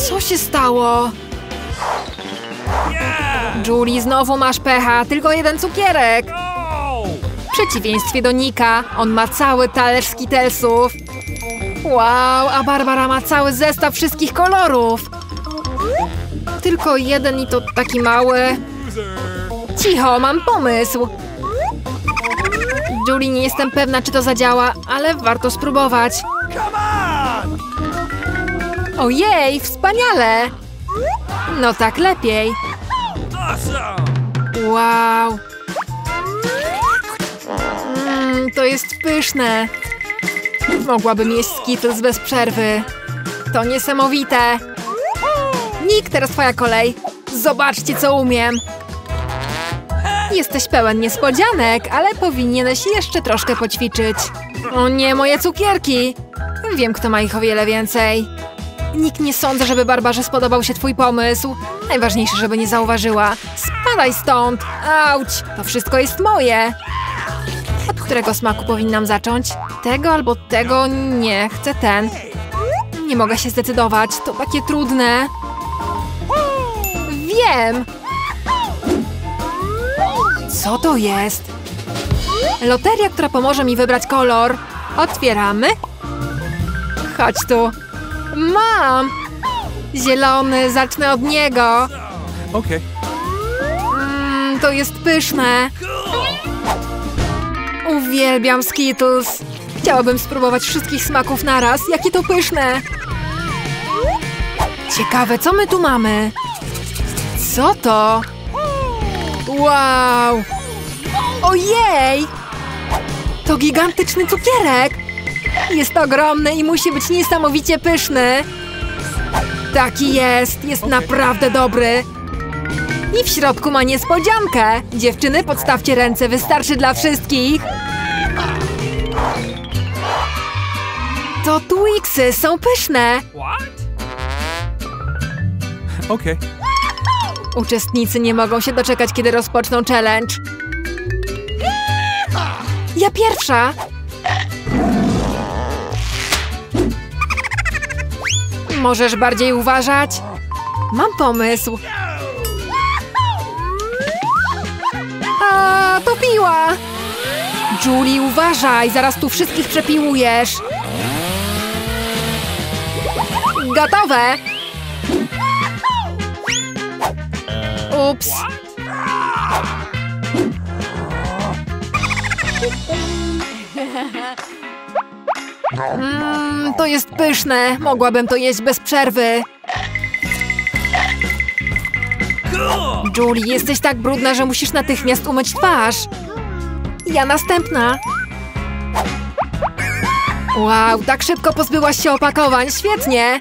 Co się stało? Julie, znowu masz pecha. Tylko jeden cukierek. W przeciwieństwie do Nika, on ma cały talerz Skittlesów. Wow, a Barbara ma cały zestaw wszystkich kolorów. Tylko jeden i to taki mały. Cicho, mam pomysł. Julie, nie jestem pewna, czy to zadziała, ale warto spróbować. Ojej, wspaniale! No tak lepiej. Wow. To jest pyszne. Mogłabym jeść Skittles bez przerwy. To niesamowite. Nick, teraz twoja kolej. Zobaczcie, co umiem. Jesteś pełen niespodzianek, ale powinieneś jeszcze troszkę poćwiczyć. O nie, moje cukierki. Wiem, kto ma ich o wiele więcej. Nikt nie sądzę, żeby Barbarze spodobał się twój pomysł. Najważniejsze, żeby nie zauważyła. Spadaj stąd. Auć, to wszystko jest moje. Od którego smaku powinnam zacząć? Tego albo tego? Nie, chcę ten. Nie mogę się zdecydować, to takie trudne. Wiem! Co to jest? Loteria, która pomoże mi wybrać kolor. Otwieramy. Chodź tu. Mam! Zielony, zacznę od niego. Okej. To jest pyszne. Uwielbiam Skittles. Chciałabym spróbować wszystkich smaków naraz. Jakie to pyszne. Ciekawe, co my tu mamy? Co to? Wow! Ojej! To gigantyczny cukierek! Jest ogromny i musi być niesamowicie pyszny. Taki jest. Jest naprawdę dobry. I w środku ma niespodziankę. Dziewczyny, podstawcie ręce. Wystarczy dla wszystkich. To Twixy są pyszne. Okej. Uczestnicy nie mogą się doczekać, kiedy rozpoczną challenge. Ja pierwsza. Możesz bardziej uważać? Mam pomysł. A, to piła! Julie, uważaj, zaraz tu wszystkich przepiłujesz. Gotowe! Ups. To jest pyszne. Mogłabym to jeść bez przerwy. Julie, jesteś tak brudna, że musisz natychmiast umyć twarz. Ja następna. Wow, tak szybko pozbyłaś się opakowań. Świetnie.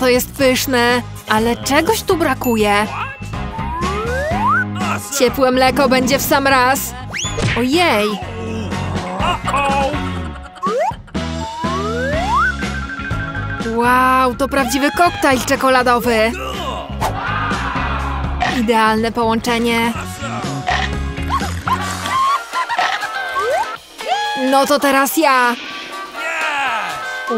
To jest pyszne. Ale czegoś tu brakuje. Ciepłe mleko będzie w sam raz. Ojej. Wow, to prawdziwy koktajl czekoladowy. Idealne połączenie. No to teraz ja.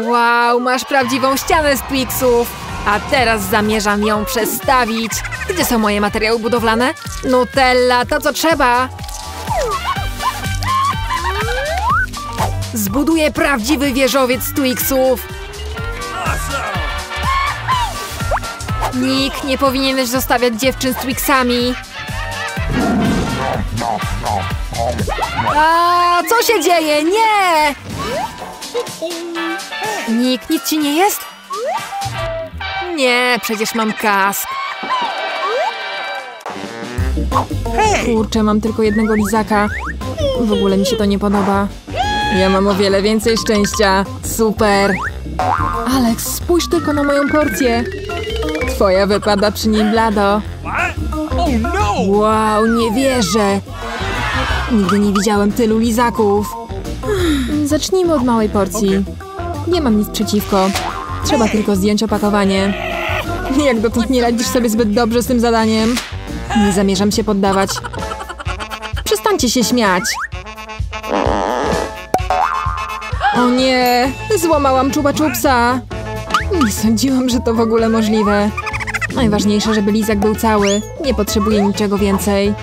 Wow, masz prawdziwą ścianę z Twixów. A teraz zamierzam ją przestawić. Gdzie są moje materiały budowlane? Nutella, to co trzeba. Zbuduję prawdziwy wieżowiec z Twixów. Nikt nie powinieneś zostawiać dziewczyn z Twixami. A co się dzieje? Nie! Nikt, nic ci nie jest? Nie, przecież mam kask. Kurczę, mam tylko jednego lizaka. W ogóle mi się to nie podoba. Ja mam o wiele więcej szczęścia. Super. Alex, spójrz tylko na moją porcję. Twoja wypada przy niej blado. Wow, nie wierzę. Nigdy nie widziałem tylu lizaków. Zacznijmy od małej porcji. Nie mam nic przeciwko. Trzeba tylko zdjąć opakowanie. Jak dotąd nie radzisz sobie zbyt dobrze z tym zadaniem. Nie zamierzam się poddawać. Przestańcie się śmiać. O nie, złamałam czuba czupsa. Nie sądziłam, że to w ogóle możliwe. Najważniejsze, żeby lizak był cały. Nie potrzebuję niczego więcej.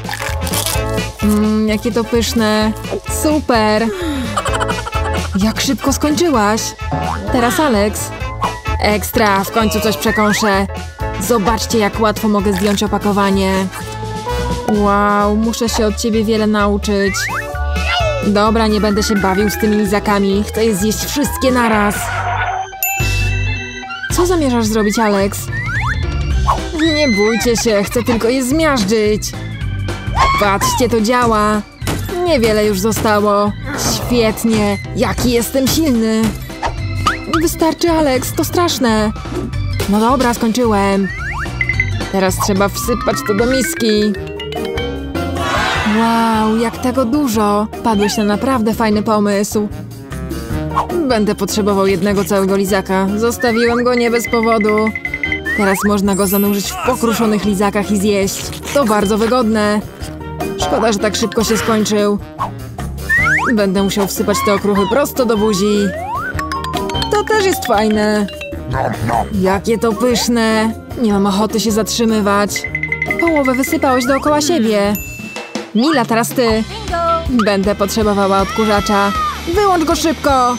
Jakie to pyszne. Super. Jak szybko skończyłaś. Teraz Alex. Ekstra, w końcu coś przekąszę. Zobaczcie, jak łatwo mogę zdjąć opakowanie. Wow, muszę się od ciebie wiele nauczyć. Dobra, nie będę się bawił z tymi lizakami. Chcę je zjeść wszystkie naraz. Co zamierzasz zrobić, Alex? Nie bójcie się, chcę tylko je zmiażdżyć. Patrzcie, to działa. Niewiele już zostało. Świetnie, jaki jestem silny. Wystarczy, Alex, to straszne. No dobra, skończyłem. Teraz trzeba wsypać to do miski. Wow, jak tego dużo. Padłeś na naprawdę fajny pomysł. Będę potrzebował jednego całego lizaka. Zostawiłem go nie bez powodu. Teraz można go zanurzyć w pokruszonych lizakach i zjeść. To bardzo wygodne. Szkoda, że tak szybko się skończył. Będę musiał wsypać te okruchy prosto do buzi. To też jest fajne. Jakie to pyszne. Nie mam ochoty się zatrzymywać. Połowę wysypałeś dookoła siebie. Mila, teraz ty. Będę potrzebowała odkurzacza. Wyłącz go szybko!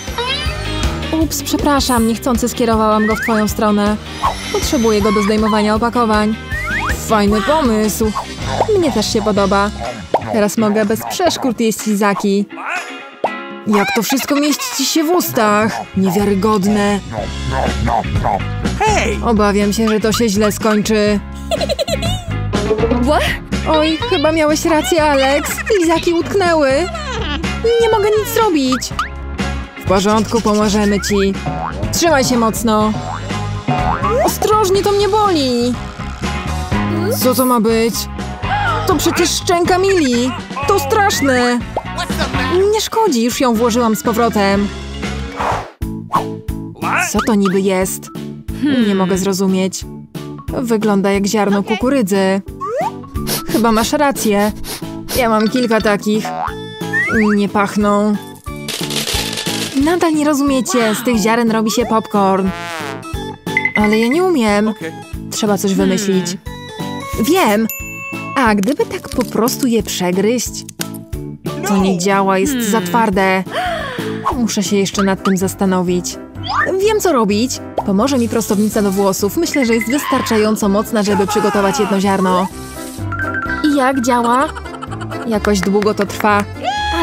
Ups, przepraszam, niechcący skierowałam go w twoją stronę. Potrzebuję go do zdejmowania opakowań. Fajny pomysł. Mnie też się podoba. Teraz mogę bez przeszkód jeść lizaki. Jak to wszystko mieści ci się w ustach? Niewiarygodne. Obawiam się, że to się źle skończy. Oj, chyba miałeś rację, Alex. Lizaki utknęły. Nie mogę nic zrobić. W porządku, pomożemy ci. Trzymaj się mocno. Ostrożnie, to mnie boli. Co to ma być? To przecież szczęka Mili. To straszne. Nie szkodzi, już ją włożyłam z powrotem. Co to niby jest? Nie mogę zrozumieć. Wygląda jak ziarno kukurydzy. Chyba masz rację. Ja mam kilka takich. Nie pachną. Nadal nie rozumiecie. Z tych ziaren robi się popcorn. Ale ja nie umiem. Trzeba coś wymyślić. Wiem. A gdyby tak po prostu je przegryźć? To nie działa. Jest za twarde. Muszę się jeszcze nad tym zastanowić. Wiem, co robić. Pomoże mi prostownica do włosów. Myślę, że jest wystarczająco mocna, żeby przygotować jedno ziarno. I jak działa? Jakoś długo to trwa.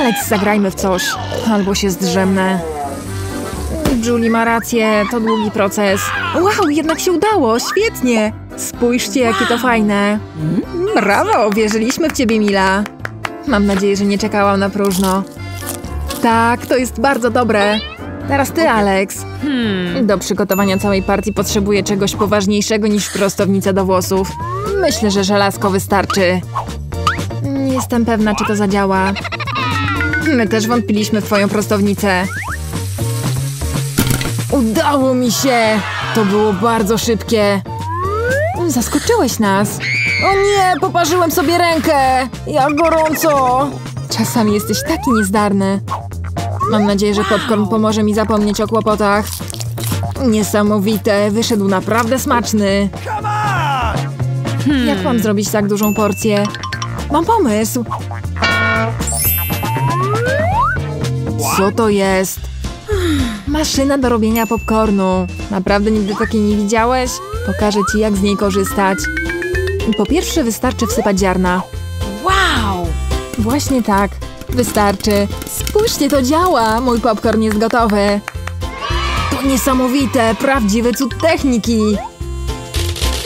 Alex, zagrajmy w coś. Albo się zdrzemnę. Julie ma rację. To długi proces. Wow, jednak się udało. Świetnie. Spójrzcie, jakie to fajne. Brawo, wierzyliśmy w ciebie, Mila. Mam nadzieję, że nie czekałam na próżno. Tak, to jest bardzo dobre. Teraz ty, Alex. Do przygotowania całej partii potrzebuję czegoś poważniejszego niż prostownica do włosów. Myślę, że żelazko wystarczy. Nie jestem pewna, czy to zadziała. My też wątpiliśmy w twoją prostownicę. Udało mi się! To było bardzo szybkie. Zaskoczyłeś nas. O nie, poparzyłem sobie rękę. Jak gorąco. Czasami jesteś taki niezdarny. Mam nadzieję, że popcorn pomoże mi zapomnieć o kłopotach. Niesamowite. Wyszedł naprawdę smaczny. Jak mam zrobić tak dużą porcję? Mam pomysł. Co to jest? Maszyna do robienia popcornu. Naprawdę nigdy takiej nie widziałeś? Pokażę ci, jak z niej korzystać. Po pierwsze, wystarczy wsypać ziarna. Wow! Właśnie tak. Wystarczy. Spójrzcie, to działa. Mój popcorn jest gotowy. To niesamowite. Prawdziwy cud techniki.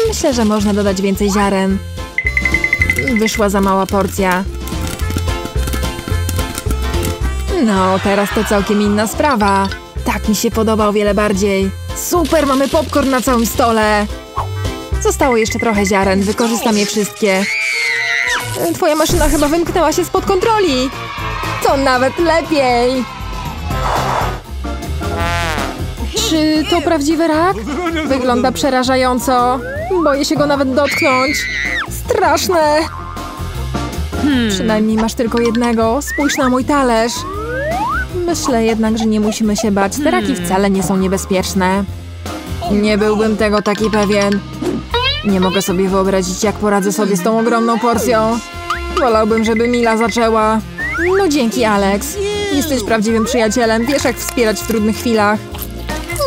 Myślę, że można dodać więcej ziaren. Wyszła za mała porcja. No, teraz to całkiem inna sprawa. Tak mi się podoba o wiele bardziej. Super, mamy popcorn na całym stole. Zostało jeszcze trochę ziaren. Wykorzystam je wszystkie. Twoja maszyna chyba wymknęła się spod kontroli. To nawet lepiej. Czy to prawdziwy rak? Wygląda przerażająco. Boję się go nawet dotknąć. Straszne. Przynajmniej masz tylko jednego. Spójrz na mój talerz. Myślę jednak, że nie musimy się bać. Te raki wcale nie są niebezpieczne. Nie byłbym tego taki pewien. Nie mogę sobie wyobrazić, jak poradzę sobie z tą ogromną porcją. Wolałbym, żeby Mila zaczęła. No dzięki, Alex. Jesteś prawdziwym przyjacielem, wiesz jak wspierać w trudnych chwilach.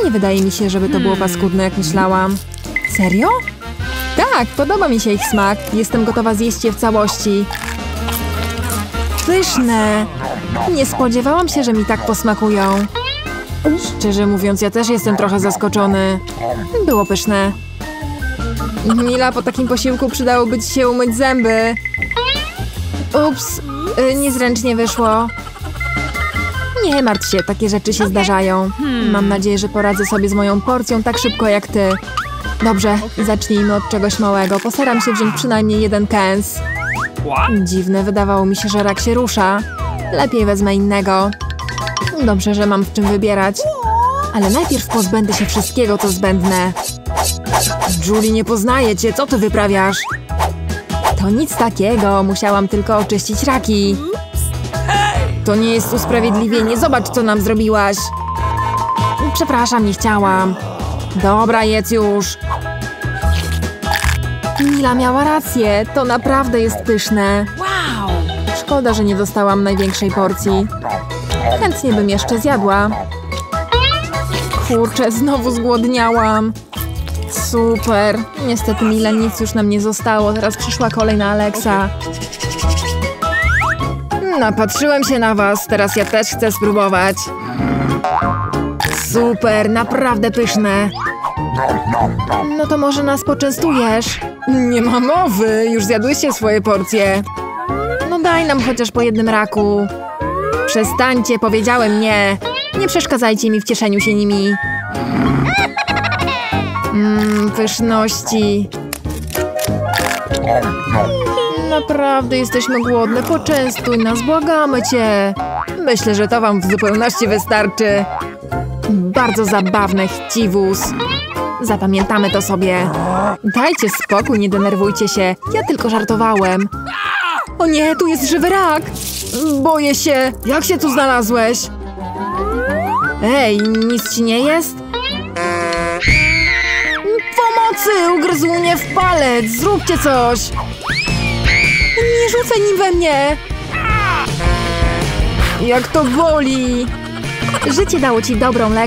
Nie wydaje mi się, żeby to było paskudne, jak myślałam. Serio? Tak, podoba mi się ich smak. Jestem gotowa zjeść je w całości. Pyszne! Nie spodziewałam się, że mi tak posmakują. Szczerze mówiąc, ja też jestem trochę zaskoczony. Było pyszne. Mila, po takim posiłku przydałoby ci się umyć zęby. Ups, niezręcznie wyszło. Nie martw się, takie rzeczy się zdarzają. Mam nadzieję, że poradzę sobie z moją porcją tak szybko jak ty. Dobrze, zacznijmy od czegoś małego. Postaram się wziąć przynajmniej jeden kęs. Dziwne, wydawało mi się, że rak się rusza. Lepiej wezmę innego. Dobrze, że mam w czym wybierać. Ale najpierw pozbędę się wszystkiego, co zbędne. Julie, nie poznaję cię, co ty wyprawiasz? To nic takiego, musiałam tylko oczyścić raki. To nie jest usprawiedliwienie, zobacz, co nam zrobiłaś. Przepraszam, nie chciałam. Dobra, jedz już. Mila miała rację, to naprawdę jest pyszne. Wow! Szkoda, że nie dostałam największej porcji. Chętnie bym jeszcze zjadła. Kurczę, znowu zgłodniałam. Super. Niestety, Mila, nic już nam nie zostało. Teraz przyszła kolej na Alexa. Napatrzyłem się na was, teraz ja też chcę spróbować. Super, naprawdę pyszne. No to może nas poczęstujesz? Nie ma mowy, już zjadłyście swoje porcje. No daj nam chociaż po jednym raku. Przestańcie, powiedziałem nie. Nie przeszkadzajcie mi w cieszeniu się nimi. Pyszności. Naprawdę jesteśmy głodne, poczęstuj nas, błagamy cię. Myślę, że to wam w zupełności wystarczy. Bardzo zabawne, chciwus. Zapamiętamy to sobie. Dajcie spokój, nie denerwujcie się. Ja tylko żartowałem. O nie, tu jest żywy rak. Boję się. Jak się tu znalazłeś? Ej, nic ci nie jest? Pomocy! Ugryzł mnie w palec. Zróbcie coś. Nie rzucaj nim we mnie. Jak to boli. Życie dało ci dobrą lekcję.